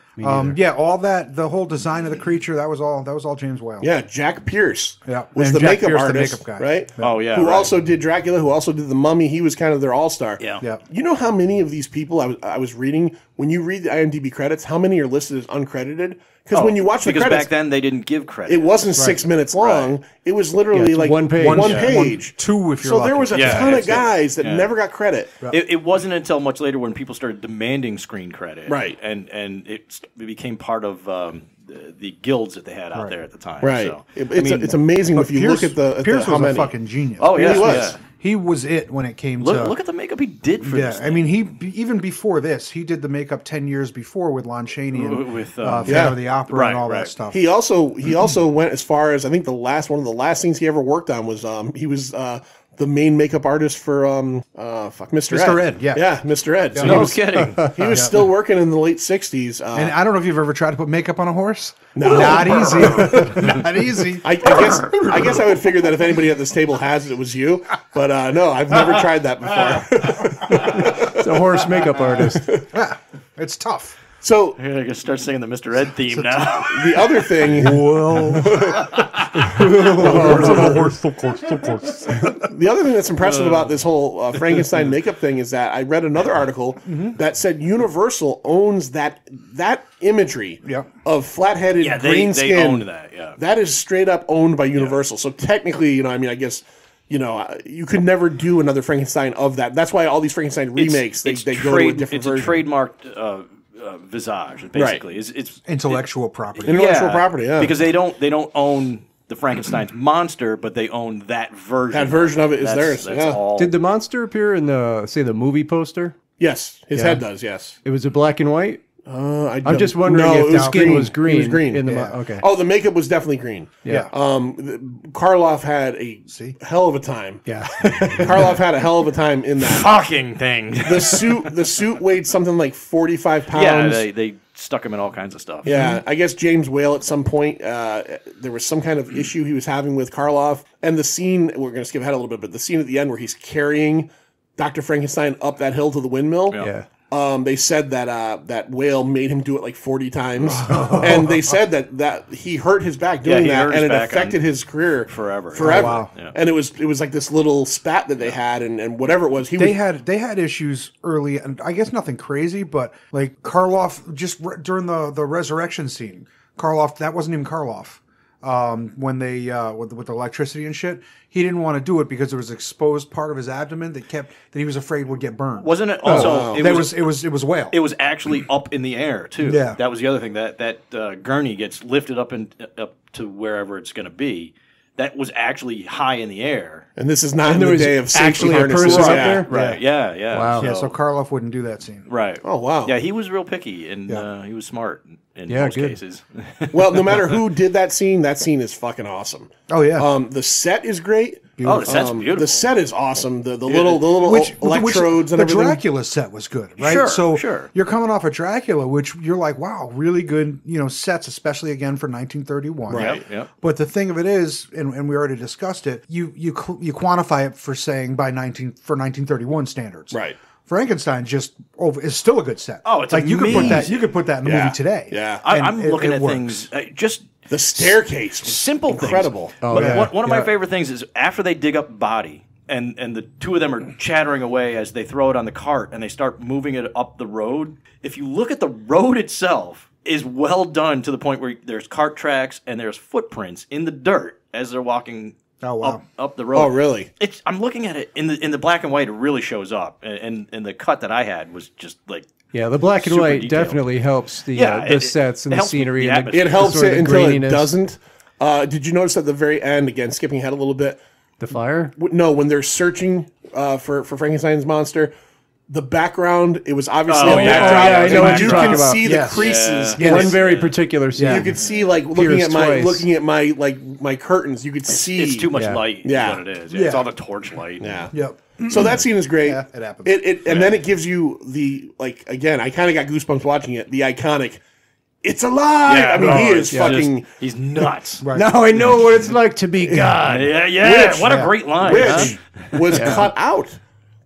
Yeah, all that, the whole design of the creature, that was all James Whale. Yeah, Jack Pierce was the makeup artist, right? Oh, yeah. Who also did Dracula, who also did The Mummy. He was kind of their all-star. Yeah. You know how many of these people I was reading, when you read the IMDb credits, how many are listed as uncredited? Because when you watch the credits... Because back then they didn't give credit. It wasn't 6 minutes long. Right. It was literally like one page. Two if you're lucky. So there was a ton of guys that never got credit. It wasn't until much later when people started demanding screen credit. Right. And it became part of... The guilds that they had out there at the time. Right. So, I mean, it's amazing if you look at the... Pierce was a fucking genius. Oh, yeah. He was. Yeah. He was it when it came to... Look at the makeup he did for this. Yeah, I mean, even before this, he did the makeup 10 years before with Lon Chaney and Phantom of the Opera and all that stuff. He also went as far as, I think, one of the last things he ever worked on was he was... the main makeup artist for Mr. Ed. Yeah, Mr. Ed. So no kidding. He was still working in the late 60s. And I don't know if you've ever tried to put makeup on a horse. No. Not easy. Not easy. I guess I would figure that if anybody at this table has it, it was you. But no, I've never tried that before. It's a horse makeup artist. Yeah, it's tough. So I'm gonna start singing the Mr. Ed theme now. The other thing, the other thing that's impressive about this whole Frankenstein makeup thing is that I read another article that said Universal owns that imagery of flat-headed green skin. They owned that. Yeah, that is straight up owned by Universal. So technically, you could never do another Frankenstein of that. That's why all these Frankenstein remakes they go to a different version. It's a trademarked. Visage, basically, it's intellectual property. Intellectual property, yeah. Because they don't own the Frankenstein's monster, but they own that version. That version of it is theirs. Did the monster appear in the movie poster? Yes, his head does. Yes, it was a black and white. I'm just wondering if the skin was green. It was green. In the okay. Oh, the makeup was definitely green. Yeah. Karloff had a hell of a time. Yeah. Karloff had a hell of a time in that fucking thing. The suit weighed something like 45 pounds. Yeah, they stuck him in all kinds of stuff. Yeah, I guess James Whale at some point there was some kind of issue he was having with Karloff, and the scene we're going to skip ahead a little bit, but the scene at the end where he's carrying Dr. Frankenstein up that hill to the windmill. Yeah. They said that that Whale made him do it like 40 times, and they said that he hurt his back doing that, and it affected his career forever. Oh, wow. Yeah. And it was like this little spat that they had, and whatever it was, they had issues early, and I guess nothing crazy, but like Karloff just during the resurrection scene, Karloff that wasn't even Karloff. When they with the electricity and shit, he didn't want to do it because there was exposed part of his abdomen that he was afraid would get burned. Wasn't it also? Oh, wow. It was Whale. It was actually up in the air too. Yeah, that was the other thing. That gurney gets lifted up to wherever it's going to be. That was actually high in the air. And this is not in the day of safety harnesses up there, right? Yeah. Wow. Yeah. So Karloff wouldn't do that scene, right? Oh wow. Yeah, he was real picky, and he was smart. In most cases. Well, no matter who did that scene is fucking awesome. Oh yeah. The set is great. Beautiful. Oh, the set's beautiful. The set is awesome. The little electrodes and everything. The Dracula set was good, right? Sure, so you're coming off of Dracula, which you're like, wow, really good, sets, especially again for 1931. Right. Yep. But the thing of it is, and we already discussed it, you quantify it for 1931 standards. Right. Frankenstein is still a good set. Oh, it's like amazing. You could put that in the movie today. Yeah, I'm looking at things just the staircase, simple, incredible. Things. Oh, but one of my favorite things is after they dig up body and the two of them are chattering away as they throw it on the cart and they start moving it up the road. If you look at the road itself, is well done to the point where there's cart tracks and there's footprints in the dirt as they're walking. Oh, wow. Up the road. Oh, really? I'm looking at it in the black and white. It really shows up, and the cut that I had was just like the black and white detailed. Definitely helps the sets and the scenery. It helps it until it doesn't. Did you notice at the very end again? Skipping ahead a little bit. The fire? No, when they're searching for Frankenstein's monster. the background. It was obviously a backdrop. Yeah, you can see the creases. Yeah. One very particular scene. You could see, like, looking at my curtains, you could see. It's too much light. Yeah. Is what it is. Yeah. Yeah. It's all the torchlight. Yeah. Yep. So that scene is great. Yeah, it happens. And then it gives you the, like, again, I kind of got goosebumps watching it, the iconic, it's alive! Yeah, I mean, he is fucking... he's nuts. Right. Now I know what it's like to be God. Yeah, yeah. Which, what a great line. Which was cut out.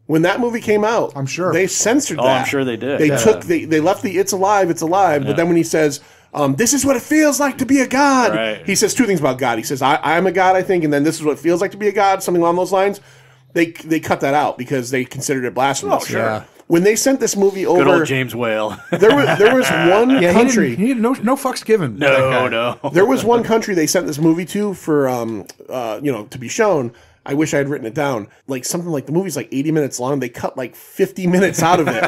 When that movie came out, I'm sure they censored that. Oh, I'm sure they did. They took, they left the it's alive, but then when he says, this is what it feels like to be a God, he says two things about God. He says, I'm a God, I think, and then this is what it feels like to be a God, something along those lines. They cut that out because they considered it blasphemous. Oh, sure. Yeah. When they sent this movie over, good old James Whale. there was one country. He didn't, no fucks given. No. There was one country they sent this movie to for to be shown. I wish I had written it down. Like something like the movie's like 80 minutes long. They cut like 50 minutes out of it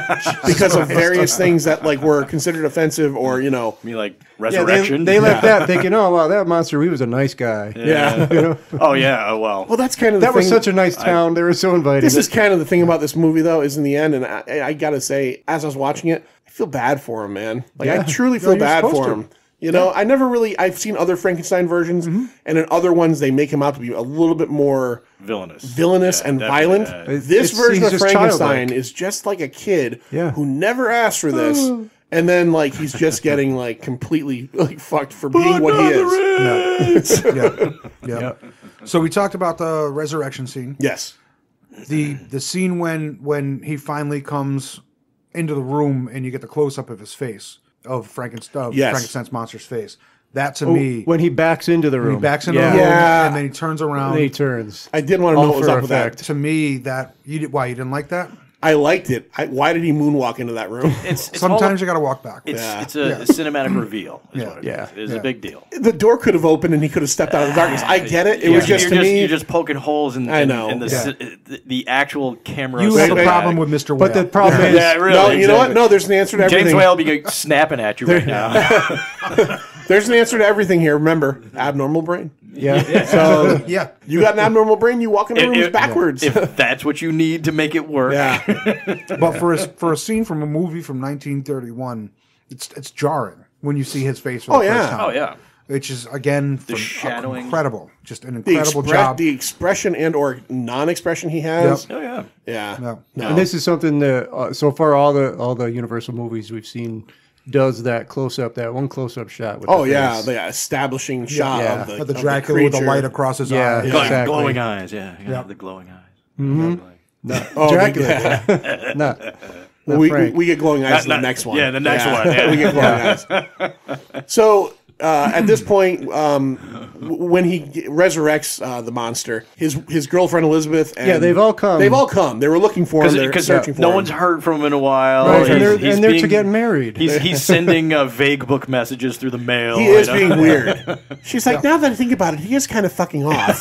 because of various things that like were considered offensive or I mean like resurrection. They left that thinking, oh wow, that monster, he was a nice guy. Yeah. Oh yeah. Oh well. Well, that's kind of that was such a nice town. They were so inviting. This is kind of the thing about this movie though. Is in the end, and I gotta say, as I was watching it, I feel bad for him, man. Like I truly feel bad for him. You know, I never really... I've seen other Frankenstein versions, and in other ones, they make him out to be a little bit more... Villainous and violent. This version of Frankenstein is just like a kid who never asked for this, and then, like, he's just getting, like, completely like fucked for being what he is. Yeah. So we talked about the resurrection scene. Yes. The scene when he finally comes into the room and you get the close-up of his face. Of Frankenstein's monster's face. That to me, when he backs into the room, and then he turns around. And he turns. I did want to know what was up with that. To me, why you didn't like that? I liked it. Why did he moonwalk into that room? It's sometimes you got to walk back. It's a cinematic reveal. It's a big deal. The door could have opened and he could have stepped out of the darkness. I get it. It was just to me. You're just poking holes in. I know. The actual camera. You have a problem with Mr. Whale, but the problem is you know what? No, there's an answer to everything. James Whale will be snapping at you right now. There's an answer to everything here. Remember, abnormal brain. Yeah. So you got an abnormal brain. You walk into rooms backwards. If that's what you need to make it work. Yeah. But for a scene from a movie from 1931, it's jarring when you see his face. For the first time. Which is again the shadowing, just an incredible job. The expression and or non-expression he has. Yep. And this is something that so far all the Universal movies we've seen. Does that close-up, that one close-up shot. With the establishing shot of the Dracula with the light across his eyes. Exactly. Glowing eyes, the glowing eyes. Dracula. Yeah. We get glowing eyes in the next one. Yeah, the next one. Yeah. We get glowing eyes. So, at this point, when he resurrects the monster, his girlfriend Elizabeth and they've all come. They were looking for him. They're searching for him. No one's heard from him in a while. Right. He's getting married. He's sending vague book messages through the mail. He is being weird. She's like, now that I think about it, he is kind of fucking off.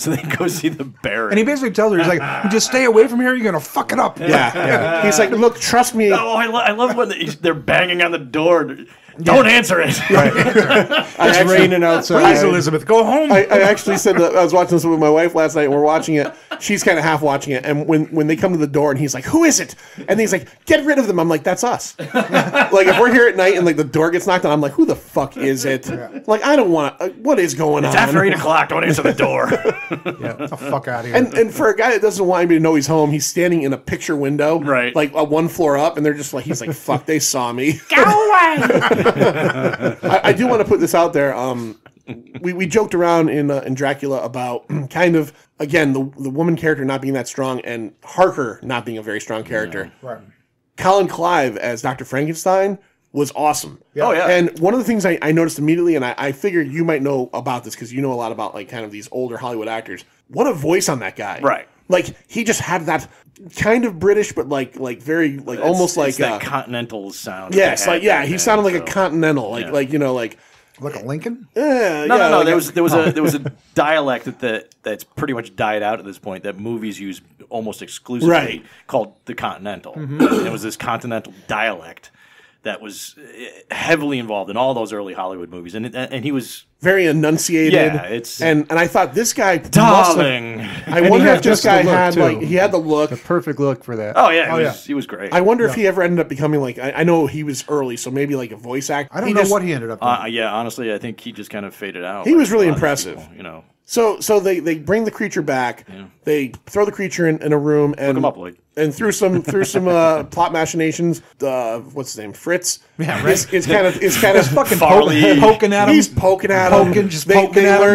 So they go see the Baron. And he basically tells her, he's like, just stay away from here, you're going to fuck it up. Yeah. He's like, look, trust me. Oh, I love when they're banging on the door. Don't answer it. Right. It's raining outside. Please, Elizabeth, go home. I actually said that I was watching this with my wife last night, and we're watching it. She's kind of half watching it. And when they come to the door, and he's like, who is it? And he's like, get rid of them. I'm like, that's us. Like, if we're here at night and, like, the door gets knocked on, I'm like, who the fuck is it? Like, I don't want to. What is going on? It's after 8 o'clock. Don't answer the door. Get the fuck out of here. And for a guy that doesn't want anybody to know he's home, he's standing in a picture window, like, one floor up, and they're just like, he's like, fuck, they saw me. Go away. I do want to put this out there. We joked around in Dracula about kind of, again, the woman character not being that strong and Harker not being a very strong character. Yeah. Right. Colin Clive as Dr. Frankenstein was awesome. Yeah. Oh, yeah. And one of the things I noticed immediately, and I figured you might know about this because you know a lot about like kind of these older Hollywood actors. What a voice on that guy. Right. Like, he just had that kind of British, but like very, like almost like that continental sound. Yes, like, he sounded like a continental, like a Lincoln. No. Like there was a dialect that's pretty much died out at this point that movies use almost exclusively, called the continental. It was this continental dialect that was heavily involved in all those early Hollywood movies, and he was very enunciated. Yeah, it's and I thought this guy, darling. I wonder if this guy had he had the look, the perfect look for that. Oh yeah, he was great. I wonder if he ever ended up becoming like I know he was early, so maybe like a voice actor. I don't know what he ended up doing. Yeah, honestly, I think he just kind of faded out. He was really impressive, you know. So they bring the creature back. Yeah. They throw the creature in a room and look him up, Lloyd. And through some plot machinations, what's his name, Fritz? Yeah, right. It's kind of fucking poking at him. He's poking at him.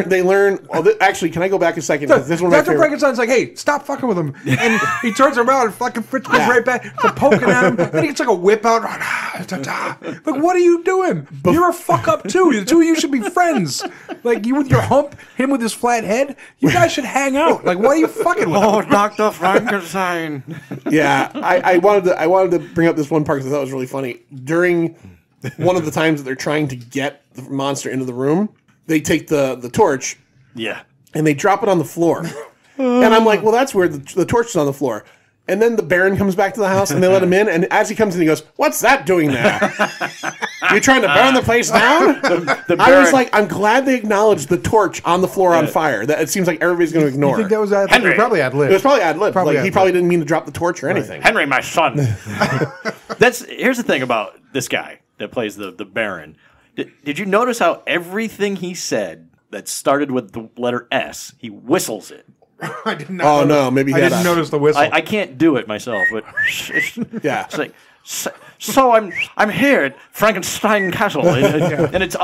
They learn. Oh, actually, can I go back a second? So, this one, Dr. Frankenstein's like, "Hey, stop fucking with him," and he turns around and fucking Fritz goes right back to poking at him. Then he gets like a whip out. Like, what are you doing? You're a fuck up too. The two of you should be friends. Like you with your hump, him with his flat head. You guys should hang out. Like, what are you fucking with? Oh, Dr. Frankenstein. Yeah, I wanted to bring up this one part because I thought it was really funny. During one of the times that they're trying to get the monster into the room, they take the torch, yeah, and they drop it on the floor. And I'm like, well, that's weird. The torch is on the floor. And then the Baron comes back to the house, and they let him in. And as he comes in, he goes, "What's that doing there? You're trying to burn the place down?" I was like, I'm glad they acknowledged the torch on the floor on fire. That it seems like everybody's going to ignore. You think that was ad lib? It was probably ad lib. It was probably ad lib. Like, he probably didn't mean to drop the torch or anything. Henry, my son. Here's the thing about this guy that plays the Baron. Did you notice how everything he said that started with the letter S, he whistles it? I did not. Oh no, maybe I didn't notice the whistle. I can't do it myself, but yeah. It's like, so I'm here at Frankenstein Castle, and it's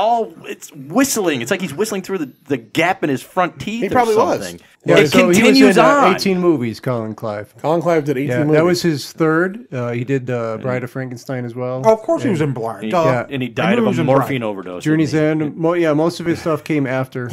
whistling. It's like he's whistling through the gap in his front teeth. He probably was. Yeah, it continues on. 18 movies. Colin Clive. Colin Clive did 18 movies. That was his third. He did Bride of Frankenstein as well. Oh, of course, he was in Blind. And he died of a morphine overdose. Journey's End. Yeah, most of his stuff came after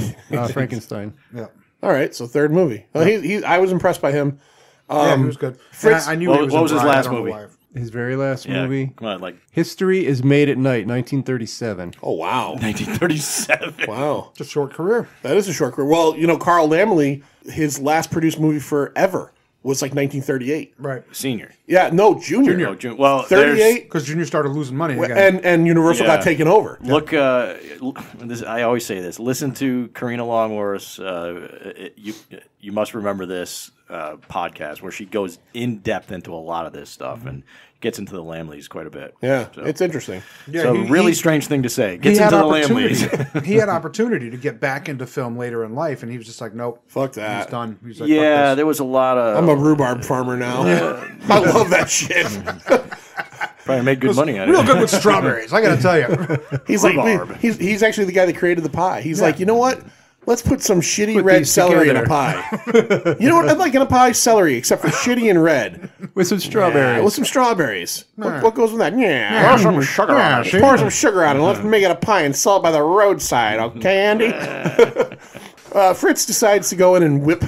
Frankenstein. Yeah. All right, so third movie. Well, I was impressed by him. He was good. Fritz, I knew what was his last movie. His very last movie. Come on, like History is Made at Night, 1937. Oh wow, 1937. Wow, it's a short career. That is a short career. Well, you know, Carl Laemmle, his last produced movie forever was like 1938. Right, Senior. Yeah, no, Junior. Oh, well, 38 because Junior started losing money again. And Universal got taken over. Look, I always say this. Listen to Karina Longworth's You Must Remember This podcast, where she goes in depth into a lot of this stuff and gets into the Laemmles quite a bit. Yeah, so it's interesting. Yeah, so really strange thing to say. Gets into the Laemmles. He had opportunity to get back into film later in life, and he was just like, nope, fuck that. He's done. He was like, fuck this. There was a lot of. I'm a rhubarb farmer now. Yeah. I love that shit. Probably made good money out of it. Real good with strawberries. I got to tell you, he's rhubarb. Like, he's actually the guy that created the pie. He's like, you know what? Let's put some shitty red celery in a pie. You know what? I'd like in a pie celery, except for shitty and red. With some strawberries. Yeah, with some strawberries. What goes with that? Yeah. Pour some sugar on it. Pour some sugar on it. Let's make it a pie and sell it by the roadside, okay, Andy? Fritz decides to go in and whip,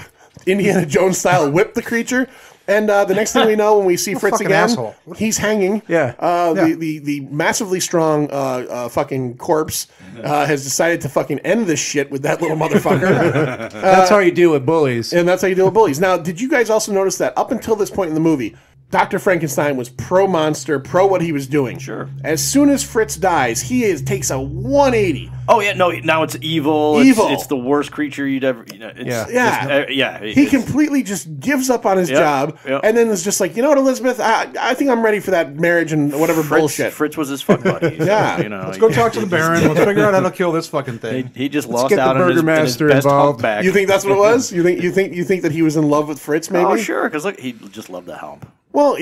Indiana Jones style, whip the creature. And the next thing we know, when we see Fritz again, he's hanging. Yeah. The massively strong fucking corpse has decided to fucking end this shit with that little motherfucker. That's how you deal with bullies. And that's how you deal with bullies. Now, did you guys also notice that up until this point in the movie, Dr. Frankenstein was pro-monster, pro what he was doing. Sure. As soon as Fritz dies, he takes a 180. Oh, yeah, no, now it's evil. Evil. It's the worst creature you'd ever... You know, he completely just gives up on his job, and then is just like, you know what, Elizabeth, I think I'm ready for that marriage and whatever bullshit. Fritz was his fuck buddy. Yeah. So, you know, let's go talk to the Baron. Let's figure out how to kill this fucking thing. He just lost out on his best humpback. You think that's what it was? You think that he was in love with Fritz, maybe? Oh, sure, because look, he just loved the hump. Well,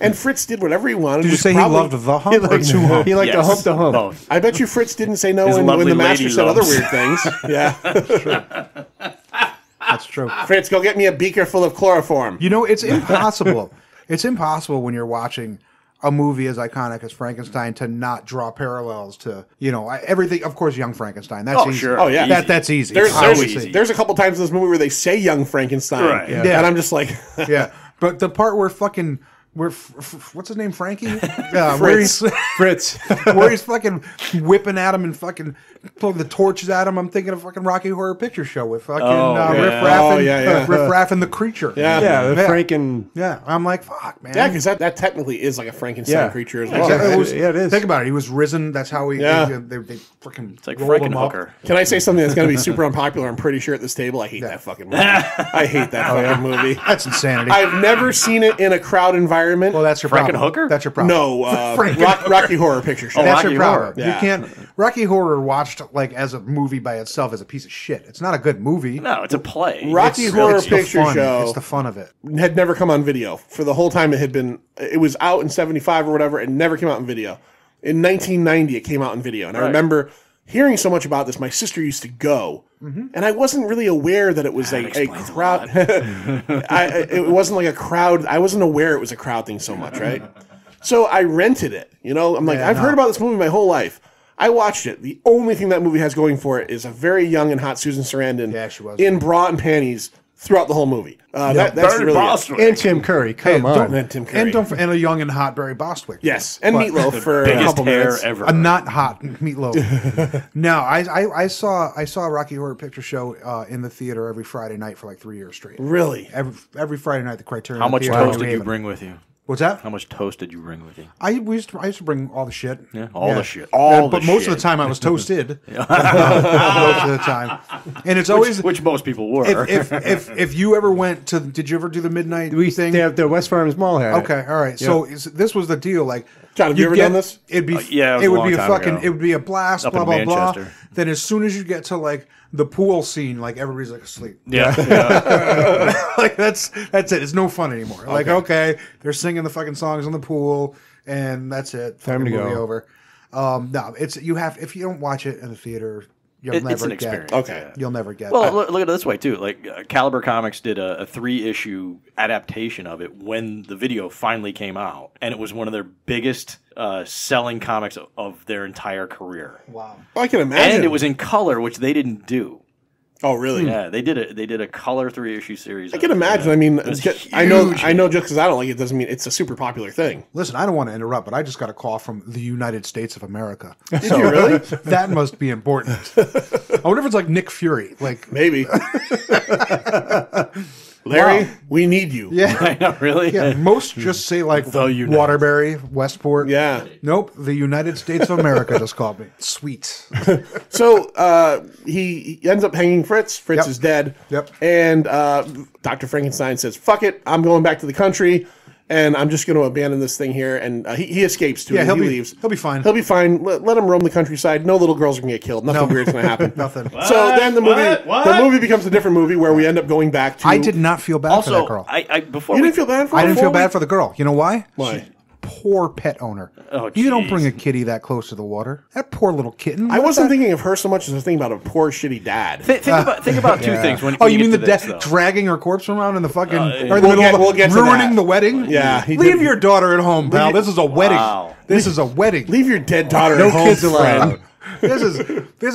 and Fritz did whatever he wanted. Did you say he loved the hump? He liked to hump. Both. I bet you Fritz didn't say no when the master said other weird things. Yeah. That's true. Fritz, go get me a beaker full of chloroform. You know, it's impossible. It's impossible when you're watching a movie as iconic as Frankenstein to not draw parallels to, you know, everything. Of course, Young Frankenstein. That's easy. Sure. Oh, yeah. That's easy. There's a couple times in this movie where they say Young Frankenstein. Right. Yeah. And I'm just like... Yeah. But the part where fucking Where what's his name, Frankie? Fritz. Where he's fucking whipping at him and fucking pulling the torches at him. I'm thinking of fucking Rocky Horror Picture Show with fucking Riff Raff and the creature. Yeah, yeah, the Franken. Yeah, I'm like, fuck, man. Yeah, because that technically is like a Frankenstein creature as well. Exactly. It is. Think about it. He was risen. That's how he. Yeah. They fucking. It's like Frankenhooker. Can I say something that's going to be super unpopular? I'm pretty sure at this table, I hate that fucking movie. I hate that fucking movie. That's insanity. I've never seen it in a crowd environment. Well, that's your problem. Frankenhooker? That's your problem. No, Rocky Horror Picture Show. Oh, that's your problem. Yeah. You can't. Rocky Horror watched like as a movie by itself is a piece of shit. It's not a good movie. No, it's a play. Rocky Horror Picture Show. It's the fun of it. Had never come on video for the whole time it had been. It was out in '75 or whatever. It never came out in video. In 1990, it came out in video, and I remember hearing so much about this. My sister used to go. And I wasn't really aware that it was a crowd. It wasn't like a crowd. I wasn't aware it was a crowd thing so much, right? So I rented it. You know, I'm like, I've heard about this movie my whole life. I watched it. The only thing that movie has going for it is a very young and hot Susan Sarandon in bra and panties throughout the whole movie. That's really Bostwick. And Tim Curry. Come on. And, and a young and hot Barry Bostwick. Yes. And Meatloaf for a couple minutes. Ever. A not hot Meatloaf. No, I saw Rocky Horror Picture Show in the theater every Friday night for like 3 years straight. Really? Every Friday night, the Criterion. How much toast did you bring with you? What's that? How much toast did you bring with you? I used to bring all the shit. Yeah, all the shit. But most of the time I was toasted. Most of the time, and it's always which most people were. If you ever went to, did you ever do the midnight thing? They have the West Farms Mall had. Okay, all right. Yeah. So this was the deal. Like, John, have you ever done this? It'd be yeah, it would be a fucking ago. It would be a blast. Up blah blah Manchester. Blah. Then as soon as you get to like the pool scene, like everybody's like asleep. Yeah, like that's it. It's no fun anymore. Okay. Like okay, they're singing the fucking songs in the pool, and that's it. Time to go. Over. No, it's you have if you don't watch it in the theater, you'll never get it. Okay, you'll never get. Well, look at it this way too. Like Caliber Comics did a 3-issue adaptation of it when the video finally came out, and it was one of their biggest. Selling comics of their entire career. Wow, I can imagine. And it was in color, which they didn't do. Oh, really? Yeah, they did it. They did a color 3-issue series. I can imagine. I mean, I know. Just because I don't like it doesn't mean it's a super popular thing. Listen, I don't want to interrupt, but I just got a call from the United States of America. Did you really? That must be important. I wonder if it's like Nick Fury. Like maybe. Larry, we need you. Yeah, I know, really. Yeah, most just say like Waterbury, Westport. Yeah. Nope, the United States of America just called me. Sweet. So he ends up hanging Fritz. Fritz is dead. Yep. And Dr. Frankenstein says, "Fuck it, I'm going back to the country, and I'm just going to abandon this thing here." And he escapes too. Yeah, he leaves. He'll be fine. He'll be fine. Let him roam the countryside. No little girls are going to get killed. Nothing weird's going to happen. Nothing. What? So then the movie becomes a different movie where we end up going back to. I did not feel bad for that girl. You didn't feel bad for. I didn't feel bad for the girl. You know why? Why? She's poor pet owner. Oh, you don't bring a kitty that close to the water. That poor little kitten. I wasn't thinking of her so much as I was thinking about a poor shitty dad. Think about two things. When you mean the death, dragging her corpse around in the fucking ruining the wedding. Yeah, leave your daughter at home, pal. This is a wedding. Wow. This is a wedding. Leave your dead daughter at home. No kids allowed. This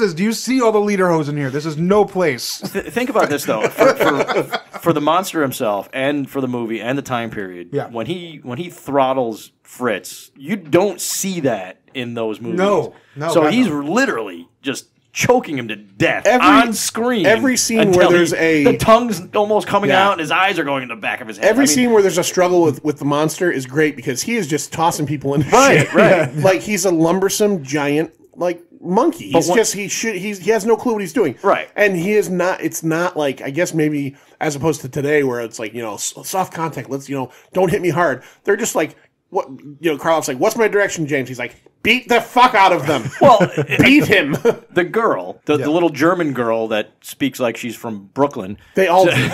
is. Do you see all the lederhosen in here? This is no place. Think about this though, for the monster himself, and for the movie, and the time period. Yeah. When he throttles Fritz, you don't see that in those movies. No. So he's literally just choking him to death on screen. Every scene where there's the tongue's almost coming out and his eyes are going in the back of his head. Every scene where there's a struggle with the monster is great because he is just tossing people in. Right. Like he's a lumbersome giant. Like monkey, he has no clue what he's doing, right? And he is not. It's not like I guess maybe as opposed to today where it's like soft contact. Let's don't hit me hard. They're just like what Karloff's like. What's my direction, James? He's like beat the fuck out of them. Well, beat him. The girl, the little German girl that speaks like she's from Brooklyn. They all do.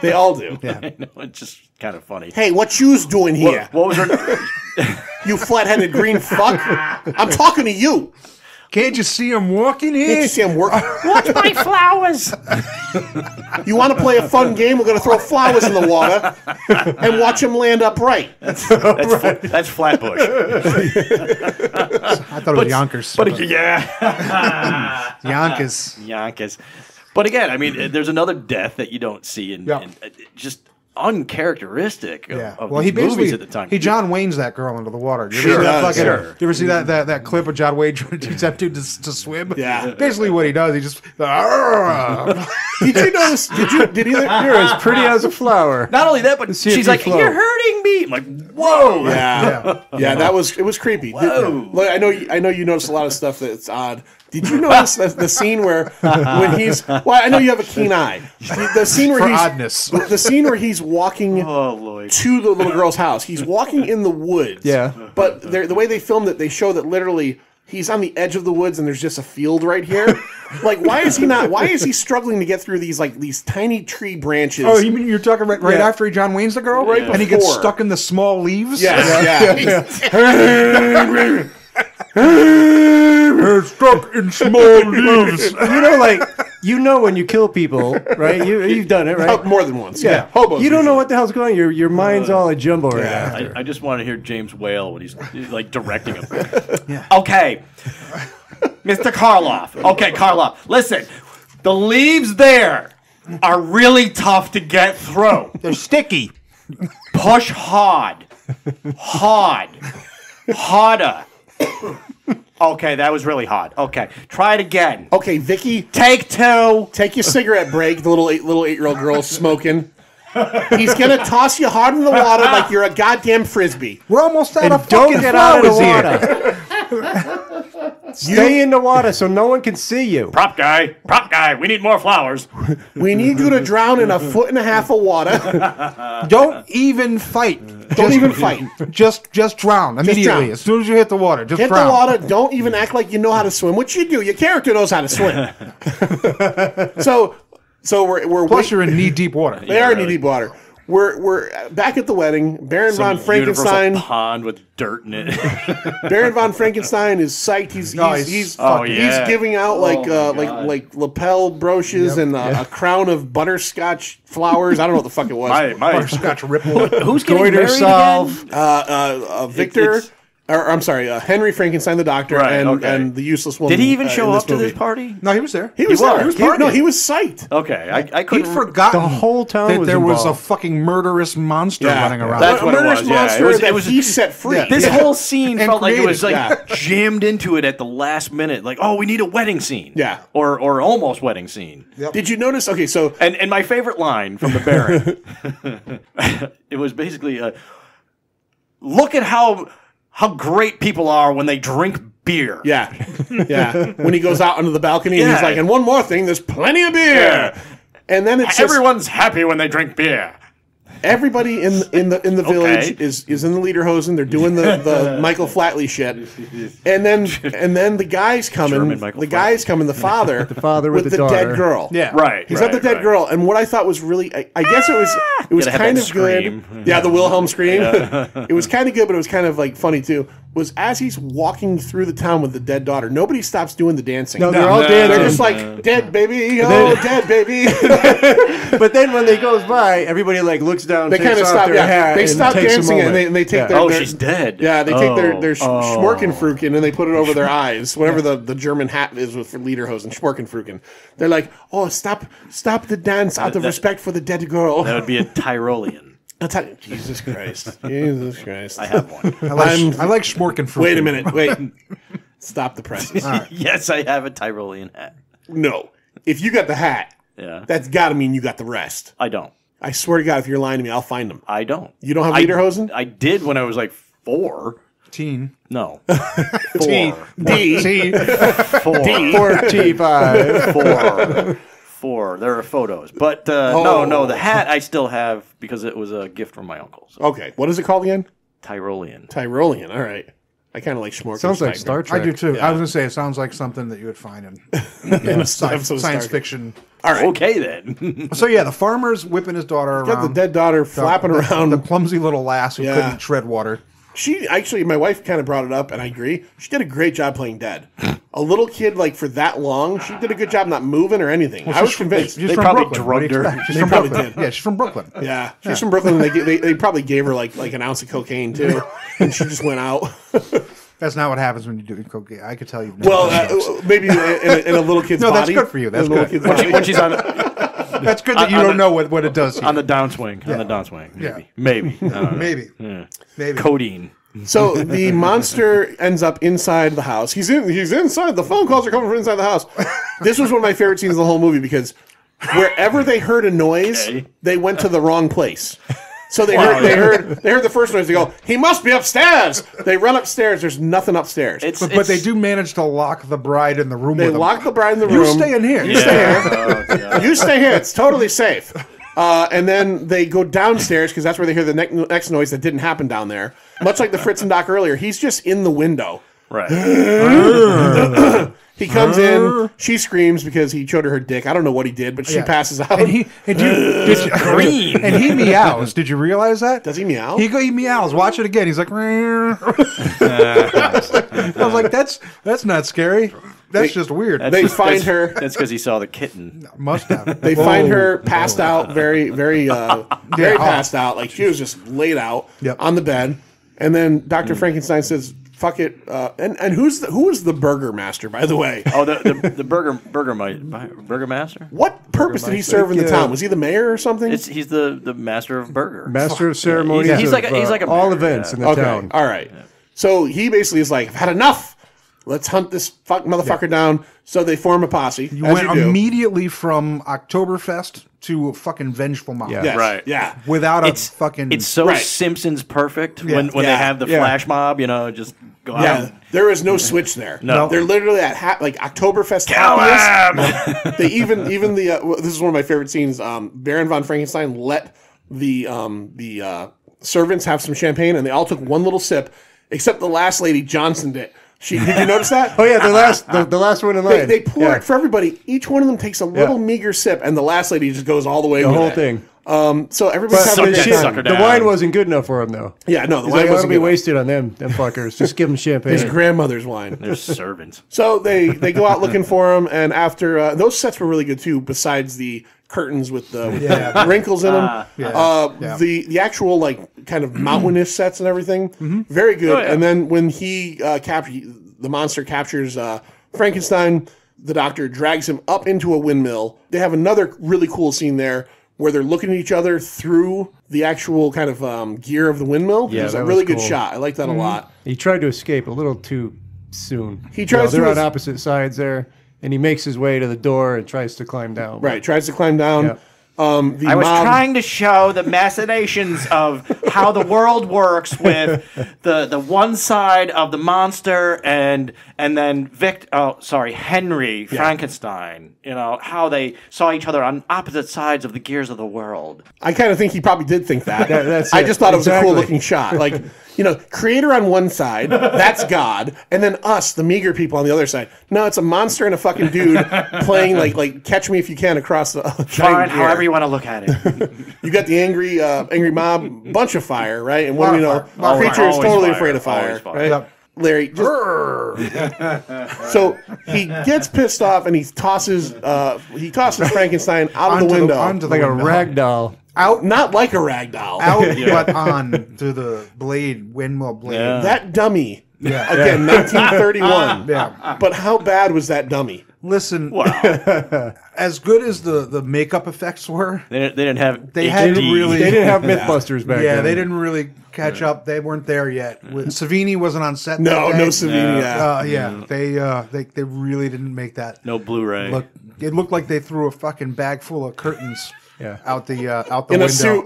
They all do. Yeah, I know, it's just kind of funny. Hey, what you's doing here? What was her? You flat-headed green fuck! I'm talking to you. Can't you see him walking here? Can't you see him working? Watch my flowers. You want to play a fun game? We're going to throw flowers in the water and watch him land upright. That's Flatbush. I thought it was Yonkers. But yeah, Yonkers. But again, I mean, there's another death that you don't see, and just uncharacteristic of well, he movies at the time. He John Wayne's that girl into the water. You ever see that fucking, you ever see that clip of John Wayne trying to teach that dude to swim? Yeah. Basically what he does, he just... Did you notice? Did either of you are as pretty as a flower? Not only that, but she's like, "You're hurting me." I'm like, whoa. Yeah. Yeah, that was... It was creepy. Whoa. Look, I know you noticed a lot of stuff that's odd. Did you notice the scene where when he's... Well, I know you have a keen eye. The scene where the scene where he's walking to the little girl's house. He's walking in the woods. Yeah. But the way they filmed it, they show that literally he's on the edge of the woods and there's just a field right here. Like, why is he not... Why is he struggling to get through these, like, these tiny tree branches? Oh, you mean you're talking right after he John Wayne's the girl? Right before. And he gets stuck in the small leaves? Yeah. Stuck in small leaves. You know, like, you know when you kill people, right? You've done it, right? More than once. Yeah. Hobos. You don't know what the hell's going on. Your mind's all a jumble right now. I just want to hear James Whale when he's like directing him. Yeah. Okay. Mr. Karloff. Okay, Karloff. Listen, the leaves there are really tough to get through. They're sticky. Push hard. Hard. Harder. Okay, that was really hot. Okay, try it again. Okay, Vicky, take two. Take your cigarette break. The little 8-year-old girl smoking. He's gonna toss you hard in the water like you're a goddamn frisbee. We're almost out of fucking water. Stay in the water so no one can see you. Prop guy, we need more flowers. We need you to drown in 1.5 foot of water. Don't even fight. Don't even fight. Just drown immediately. Just drown. As soon as you hit the water, just drown. Hit the water. Don't even act like you know how to swim, which you do. Your character knows how to swim. So we're plus you're in knee deep water. They are in knee deep water. We're back at the wedding. Baron von Frankenstein pond with dirt in it. Baron von Frankenstein is psyched. He's giving out like lapel brooches and a crown of butterscotch flowers. I don't know what the fuck it was. Butterscotch ripple. Who's getting married again? Victor. I'm sorry, Henry Frankenstein, the doctor, and the useless woman. Did he even show up to this party? No, he was there. He was there. He was psyched. Okay, I couldn't. He'd forgotten the whole town that there was a fucking murderous monster running around. That's what it was. Yeah, it was he set free. Yeah. This whole scene felt like it was like jammed into it at the last minute. Like, oh, we need a wedding scene. Yeah, or almost wedding scene. Yep. Did you notice? Okay, so and my favorite line from the Baron, it was basically, look at how great people are when they drink beer. Yeah. Yeah. When he goes out onto the balcony and he's like, and one more thing, there's plenty of beer. Yeah. And then it's everyone's happy when they drink beer. Everybody in the village is in the lederhosen. They're doing the Michael Flatley shit. And then the guy's coming. The father. The father with the dead girl. Yeah. Right. He's got the dead girl. And what I thought was really, I guess it was kind of good. Yeah, the Wilhelm scream. Yeah. It was kind of good, but it was kind of like funny too. Was as he's walking through the town with the dead daughter, nobody stops doing the dancing. No, they're all dancing. They're just like, dead baby, oh, dead baby. But then when they goes by, everybody like looks down. They kind of stop. Yeah, they stop dancing and they take their... Oh, she's dead. Yeah, they take their schmorkenfruken and they put it over their eyes. Whatever the German hat is with lederhosen, schmorkenfruken. They're like, oh, stop the dance out of respect for the dead girl. That would be a Tyrolean. Jesus Christ. Jesus Christ. I have one. I like schmorkenfruit. Wait a minute. Wait. Stop the presses. Right. Yes, I have a Tyrolean hat. No. If you got the hat, that's got to mean you got the rest. I don't. I swear to God, if you're lying to me, I'll find them. I don't. You don't have lederhosen? I did when I was like 4. No. 4. There are photos, but no, the hat I still have because it was a gift from my uncle. So. Okay, what is it called again? Tyrolean. Tyrolean. All right, I kind of like Schmorkenstein. Sounds like Star Trek. I do too. Yeah. I was gonna say it sounds like something that you would find in science fiction. All right. Okay then. So yeah, the farmer's whipping his daughter around. Got the dead daughter flapping around. The clumsy little lass who couldn't tread water. She actually, my wife kind of brought it up, and I agree. She did a great job playing dead. A little kid, like, for that long, she did a good job not moving or anything. Well, I was convinced. They probably drugged her. They probably did. Yeah, she's from Brooklyn. Yeah, she's from Brooklyn. And they probably gave her, like an ounce of cocaine, too, and she just went out. That's not what happens when you do cocaine. I could tell you. Well, maybe in a little kid's body. No, that's good for you. That's good. When she's on... That's good that you don't know what it does here. On the downswing. Yeah. On the downswing. Maybe. Yeah. Maybe. Maybe. Codeine. So the monster ends up inside the house. He's inside. The phone calls are coming from inside the house. This was one of my favorite scenes of the whole movie because wherever they heard a noise, they went to the wrong place. So they heard the first noise. They go, he must be upstairs. They run upstairs. There's nothing upstairs. But they do manage to lock the bride in the room. They lock the bride in the room. You stay in here. You stay here. Oh, you stay here. It's totally safe. And then they go downstairs because that's where they hear the next noise that didn't happen down there. Much like the Fritz and Doc earlier, he's just in the window. Right. He comes in. She screams because he showed her her dick. I don't know what he did, but she passes out. And he meows. Did you realize that? Does he meow? He meows. Watch it again. He's like, I was like, that's not scary. That's just weird. They find her. That's because he saw the kitten. Must have. They find her passed out, very passed out. Like she was just laid out on the bed. And then Dr. Frankenstein says, "Fuck it." And who is the burger master, by the way? Oh, the burger master. What purpose did he serve in the town? Was he the mayor or something? He's the master of burger, master of ceremonies. He's like all events in the town. All right. Yeah. So he basically is like, "I've had enough. Let's hunt this motherfucker down." So they form a posse. You went immediately from Oktoberfest to a fucking vengeful mob. Yeah, yes. Right. Yeah, without a fucking. It's so Simpsons perfect when they have the flash mob. You know, just. Yeah, there is no switch there. No, they're literally at like Oktoberfest. They even the this is one of my favorite scenes. Baron von Frankenstein let the servants have some champagne, and they all took one little sip, except the last lady Johnson did. Did you notice that? Oh yeah, the last one in line. They pour it for everybody. Each one of them takes a little meager sip, and the last lady just goes all the way. The whole thing. So everybody's having the wine wasn't good enough for him though. Yeah, no, the wine wasn't gonna be wasted on them fuckers. Just give them champagne. His grandmother's wine. They're servants. So they go out looking for him, and after those sets were really good too. Besides the curtains with the wrinkles in them, the actual like kind of mountainous sets and everything, very good. Oh, yeah. And then when he the monster captures Frankenstein, the doctor drags him up into a windmill. They have another really cool scene there where they're looking at each other through the actual kind of gear of the windmill. Yeah, it was a really good shot. I like that a lot. He tried to escape a little too soon. He tries. They're on opposite sides there, and he makes his way to the door and tries to climb down. Right, tries to climb down. Yeah. I was trying to show the machinations of how the world works with the one side of the monster and then Henry Frankenstein. You know how they saw each other on opposite sides of the gears of the world. I kind of think he probably did think that. I just thought it was a cool looking shot. Like creator on one side, that's God, and then us, the meager people, on the other side. No, it's a monster and a fucking dude playing like Catch Me If You Can across the. However you want to look at it. You got the angry mob, bunch of fire, right? And what do we know? Our creature is totally afraid of fire, right? Yep. Larry. So he gets pissed off and he tosses Frankenstein out of the window, onto the window. Like a ragdoll. Out, not like a ragdoll. Out, but on to the windmill blade. Yeah. That dummy. Yeah. Again, 1931. But how bad was that dummy? Listen, as good as the makeup effects were, they didn't have MythBusters back then. Yeah, they didn't really catch up. They weren't there yet. Savini wasn't on set. No Savini. They really didn't make that. No Blu-ray. It looked like they threw a fucking bag full of curtains out the window. In a suit.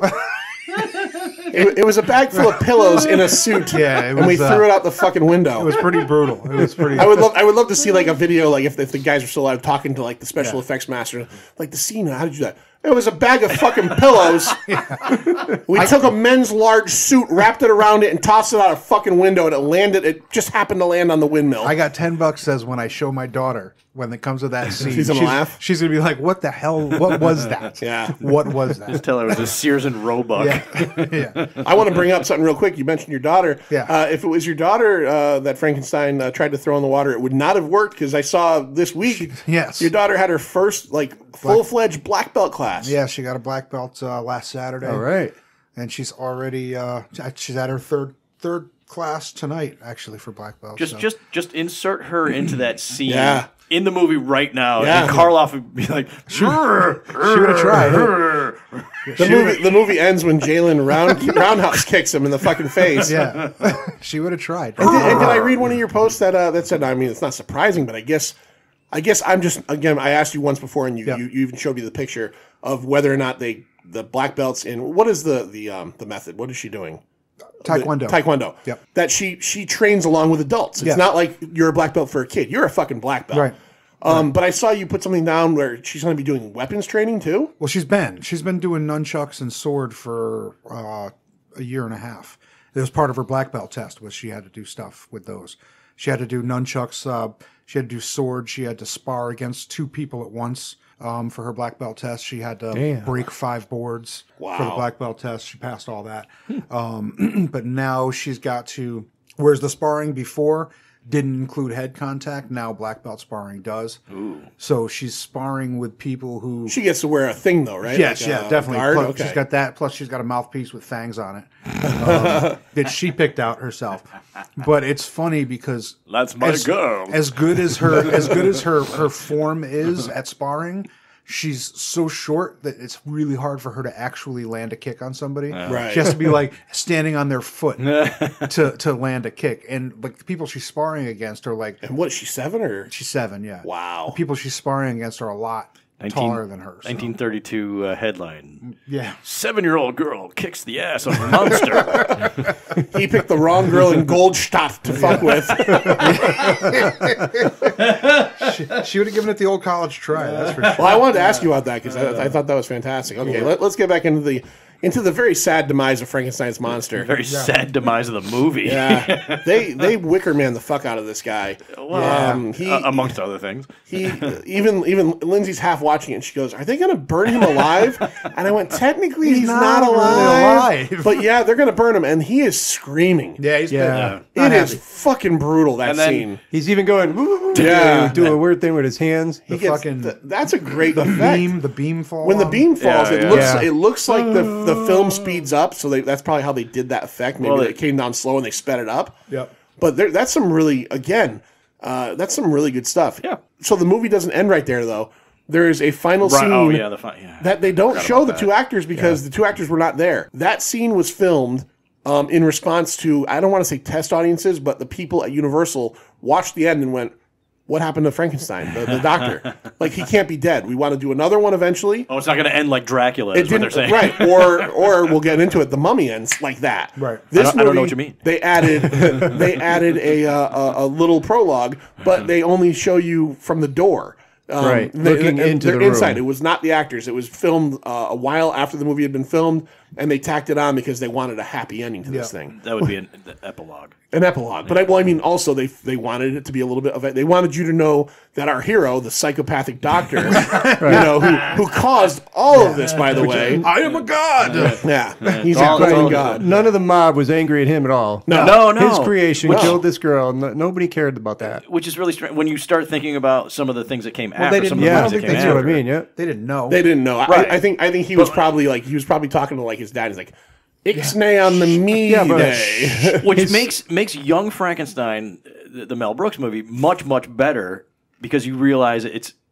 It was a bag full of pillows in a suit. Yeah, it was, and we threw it out the fucking window. It was pretty brutal. It was pretty. I would love to see like a video, like if the guys are still alive, talking to like the special effects master, like the scene. How did you do that? It was a bag of fucking pillows. We took a men's large suit, wrapped it around it, and tossed it out a fucking window, and it landed. It just happened to land on the windmill. I got $10 says when I show my daughter when it comes to that scene, she's gonna laugh. She's gonna be like, "What the hell? What was that? What was that?" Just tell her it was a Sears and Roebuck. Yeah. I want to bring up something real quick. You mentioned your daughter. Yeah. If it was your daughter that Frankenstein tried to throw in the water, it would not have worked because I saw this week. Your daughter had her first full-fledged black belt class. Yeah, she got a black belt last Saturday. All right, and she's already she's at her third class tonight, actually, for black belt. Just insert her into that scene. Yeah. in the movie right now, and Karloff would be like, sure, sure to try. The movie ends when Jalen Roundhouse kicks him in the fucking face. Yeah, she would have tried. And did I read one of your posts that that said? I mean, it's not surprising, but I guess I'm just again. I asked you once before, and you even showed me the picture of whether or not the black belts in what is the method? What is she doing? Taekwondo. Yep. That she trains along with adults. It's not like you're a black belt for a kid. You're a fucking black belt. Right. But I saw you put something down where she's going to be doing weapons training too. Well, she's been doing nunchucks and sword for a year and a half. It was part of her black belt test was she had to do stuff with those. She had to do nunchucks. She had to do sword. She had to spar against two people at once. For her black belt test, she had to break 5 boards for the black belt test. She passed all that. But now she's got to, whereas the sparring before didn't include head contact, now black belt sparring does. Ooh. So she's sparring with people who... She gets to wear a thing, though, right? Yes, definitely. Plus, she's got that, plus she's got a mouthpiece with fangs on it that she picked out herself. But it's funny because... That's my girl. As good as her form is at sparring, she's so short that it's really hard for her to actually land a kick on somebody. Right. She has to be like standing on their foot to land a kick. And like the people she's sparring against are like... And what, she's 7 or... She's 7, yeah. Wow. The people she's sparring against are a lot taller than her. So. 1932 headline. Yeah. 7-year-old girl kicks the ass of a monster. He picked the wrong girl in Goldstadt to fuck with. she would have given it the old college try. That's for sure. Well, I wanted to ask you about that because I thought that was fantastic. Okay, let's get back into the very sad demise of Frankenstein's monster. Very sad demise of the movie. Yeah. They Wickerman the fuck out of this guy. Well, amongst other things. Even Lindsay's half watching it and she goes, "Are they going to burn him alive?" And I went, "Technically he's not alive. Really alive." But yeah, they're going to burn him and he is screaming. Yeah, he's it is fucking brutal that scene. He's even going woo, doing a weird thing with his hands. That's a great effect. The beam falls. When the beam falls, it looks like the film speeds up, so that's probably how they did that effect. Maybe it came down slow and they sped it up. Yep. But that's some really, again, that's some really good stuff. Yeah. So the movie doesn't end right there, though. There is a final scene that they don't show the two actors because the two actors were not there. That scene was filmed in response to, I don't want to say test audiences, but the people at Universal watched the end and went, "What happened to Frankenstein, the doctor? Like, he can't be dead. We want to do another one eventually." Oh, it's not going to end like Dracula is what they're saying. Right, or we'll get into it. The Mummy ends like that. Right. I don't know what you mean. They added a little prologue, but they only show you from the door. Looking into the inside room. It was not the actors. It was filmed a while after the movie had been filmed, and they tacked it on because they wanted a happy ending to this thing. That would be an epilogue. An epilogue. But also they wanted it to be a little bit of it. They wanted you to know that our hero, the psychopathic doctor, who caused all of this, by the way. I am a god. He's a great god. None of the mob was angry at him at all. No. His creation killed this girl. Nobody cared about that. Which is really strange when you start thinking about some of the things that came after. That's what I mean. Yeah, they didn't know. They didn't know. Right. I think he was probably like talking to like his dad. He's like, "Ixnay on the me day," which makes Young Frankenstein, the Mel Brooks movie, much better because you realize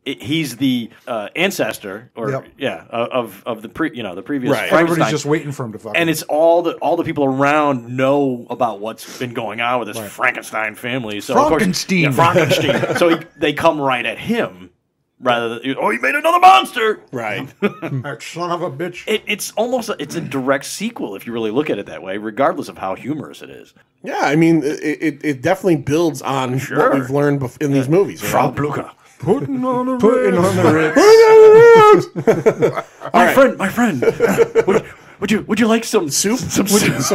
he's the ancestor of the previous Frankenstein. Everybody's just waiting for him to fuck him. And it's all the people around know about what's been going on with this Frankenstein family. So Frankenstein, Frankenstein. So they come right at him. Rather than, "Oh, you made another monster!" Right. That son of a bitch. It's almost a direct sequel if you really look at it that way, regardless of how humorous it is. Yeah, I mean, it definitely builds on what we've learned in these movies. Frau Blucher. Putting on the ribs. My friend. Would you like some soup? Some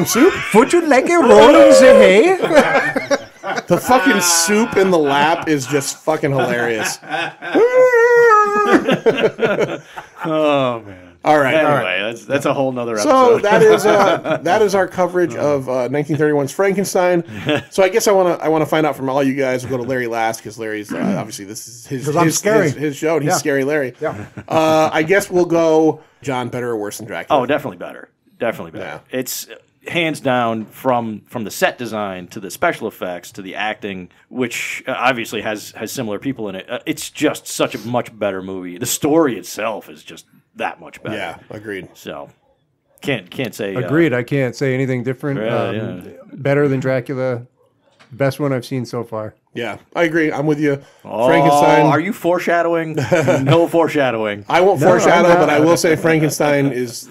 soup? Would you like a roll in the hay? The fucking soup in the lap is just fucking hilarious. Oh man! All right. Anyway, that's a whole nother episode. So that is our coverage of 1931's Frankenstein. So I guess I want to find out from all you guys. We'll go to Larry last because Larry's obviously this is his show and he's scary Larry. Yeah. I guess we'll go John, better or worse than Dracula? Oh, definitely better. It's hands down, from the set design to the special effects to the acting, which obviously has similar people in it, it's just such a much better movie. The story itself is just that much better. Yeah, agreed. So can't say agreed. I can't say anything different. Yeah. Better than Dracula. Best one I've seen so far. Yeah, I agree. I'm with you. Oh, Frankenstein. Are you foreshadowing? No foreshadowing. I won't foreshadow, but I will say Frankenstein is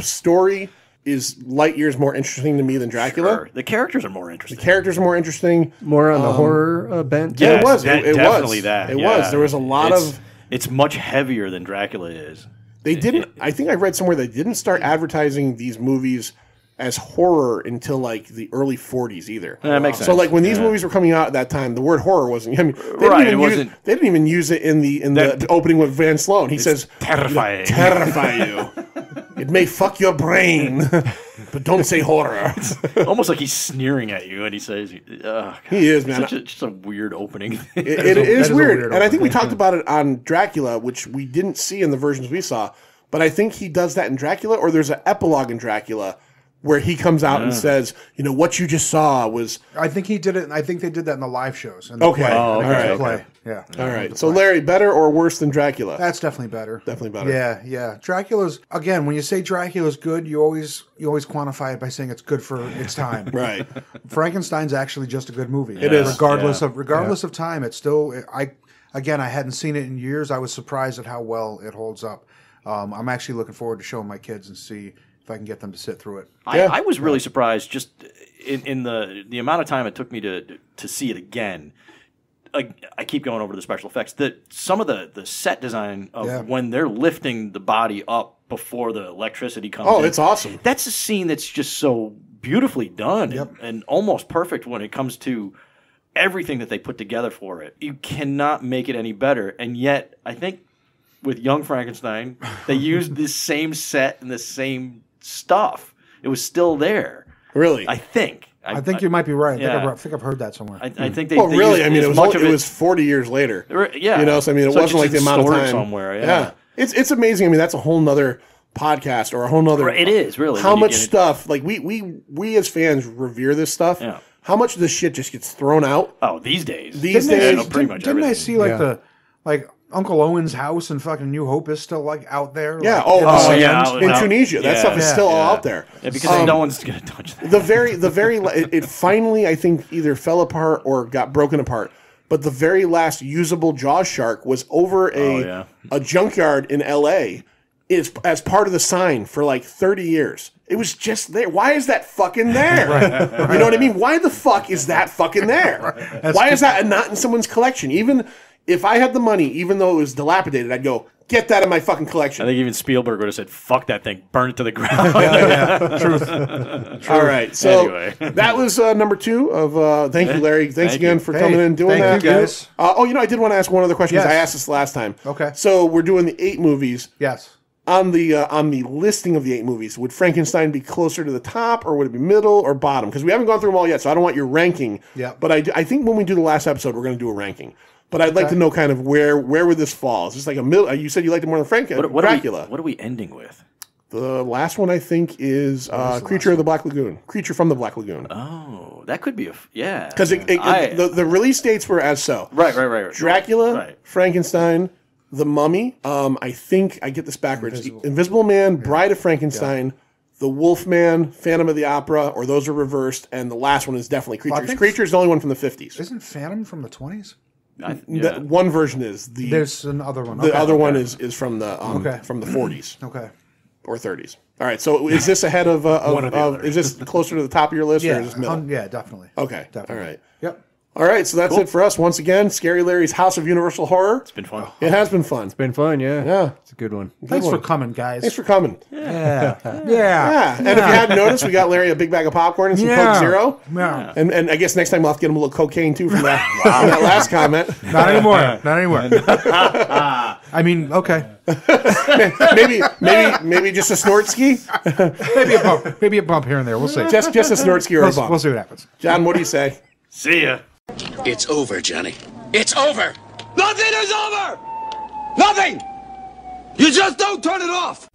story is light years more interesting to me than Dracula. Sure. The characters are more interesting. The characters are more interesting. More on the horror bent. Yeah, yes, it was. There was a lot of. It's much heavier than Dracula is. They didn't. I think I read somewhere they didn't start advertising these movies as horror until like the early 40s either. That makes sense. So like when these movies were coming out at that time, the word horror wasn't. I mean, they didn't even use it in the opening with Van Sloan. He says, "Terrifying, terrify you. It may fuck your brain, but don't say horror." Almost like he's sneering at you, and he says, "Oh, God, he is, man." Just a weird opening. It is weird, and I think we talked about it on Dracula, which we didn't see in the versions we saw. But I think he does that in Dracula, or there's an epilogue in Dracula where he comes out and says, "You know what you just saw was." I think he did it. I think they did that in the live shows. And okay, all right. Yeah, all right. So, Larry, better or worse than Dracula? That's definitely better. Definitely better. Yeah, yeah. Dracula's again. When you say Dracula's good, you always quantify it by saying it's good for its time. Right. Frankenstein's actually just a good movie. It is, regardless of time. It's still. I hadn't seen it in years. I was surprised at how well it holds up. I'm actually looking forward to showing my kids and see if I can get them to sit through it. I was really surprised just in the amount of time it took me to see it again. I keep going over the special effects. Some of the set design of when they're lifting the body up before the electricity comes in. Oh, it's awesome. That's a scene that's just so beautifully done and almost perfect when it comes to everything that they put together for it. You cannot make it any better. And yet, I think with Young Frankenstein, they used this same set and the same stuff. It was still there. Really? I think. I think you might be right. Yeah. I think I've heard that somewhere. I think they. Well, really, I mean, it was 40 years later. Yeah. You know, so I mean, it wasn't like the amount of time somewhere. Yeah. It's amazing. I mean, that's a whole nother podcast or a whole nother. It is really how much stuff like we as fans revere this stuff. Yeah. How much of this shit just gets thrown out? Oh, these days. These days, pretty much. Didn't I see like the like Uncle Owen's house and fucking New Hope is still like out there. Yeah. Like, in Tunisia, that stuff is still all out there. Yeah, because no one's gonna touch that. It finally, I think, either fell apart or got broken apart. But the very last usable jaw shark was over a junkyard in L.A. as part of the sign for like 30 years. It was just there. Why is that fucking there? Right. You know what I mean? Why the fuck is that fucking there? Why is that not in someone's collection? Even if I had the money, even though it was dilapidated, I'd go, get that in my fucking collection. I think even Spielberg would have said, fuck that thing, burn it to the ground. Truth. All right. So anyway, that was number two of thank you, Larry. Thanks again for coming in and doing that. Thank you, guys. Oh, you know, I did want to ask one other question because I asked this last time. Okay. So we're doing the 8 movies. Yes. On the listing of the 8 movies, would Frankenstein be closer to the top, or would it be middle or bottom? Because we haven't gone through them all yet, so I don't want your ranking. Yeah. But I think when we do the last episode, we're going to do a ranking. But I'd like to know kind of where would this fall? Is this like a middle? You said you liked it more than Dracula. What are we ending with? The last one I think is Creature of the Black Lagoon. Creature from the Black Lagoon. Oh, that could be a because the release dates were as so. Right. Dracula, Frankenstein, The Mummy. I think I get this backwards. Invisible Man, Bride of Frankenstein. Yeah. The Wolfman, Phantom of the Opera, or those are reversed, and the last one is definitely Creatures. Creature is the only one from the 50s. Isn't Phantom from the 20s? One version is the. There's another one. The other one is from the 40s. Or 30s. All right. So is this ahead of is this closer to the top of your list or is this middle? Yeah, definitely. Okay. Definitely. All right. Yep. All right. So that's it for us once again. Scary Larry's House of Universal Horror. It's been fun. It has been fun. It's been fun. Yeah. Yeah. It's a good one. Thanks for coming, guys. Thanks for coming. Yeah. And if you hadn't noticed, we got Larry a big bag of popcorn and some Coke Zero. Yeah. And I guess next time we'll have to get him a little cocaine too from that, from that last comment. Not anymore. Not anymore. I mean, okay. maybe just a snort ski. maybe a bump here and there. We'll see. Just a snort ski or a bump. We'll see what happens. John, what do you say? See ya. It's over, Johnny. It's over. Nothing is over. Nothing. You just don't turn it off.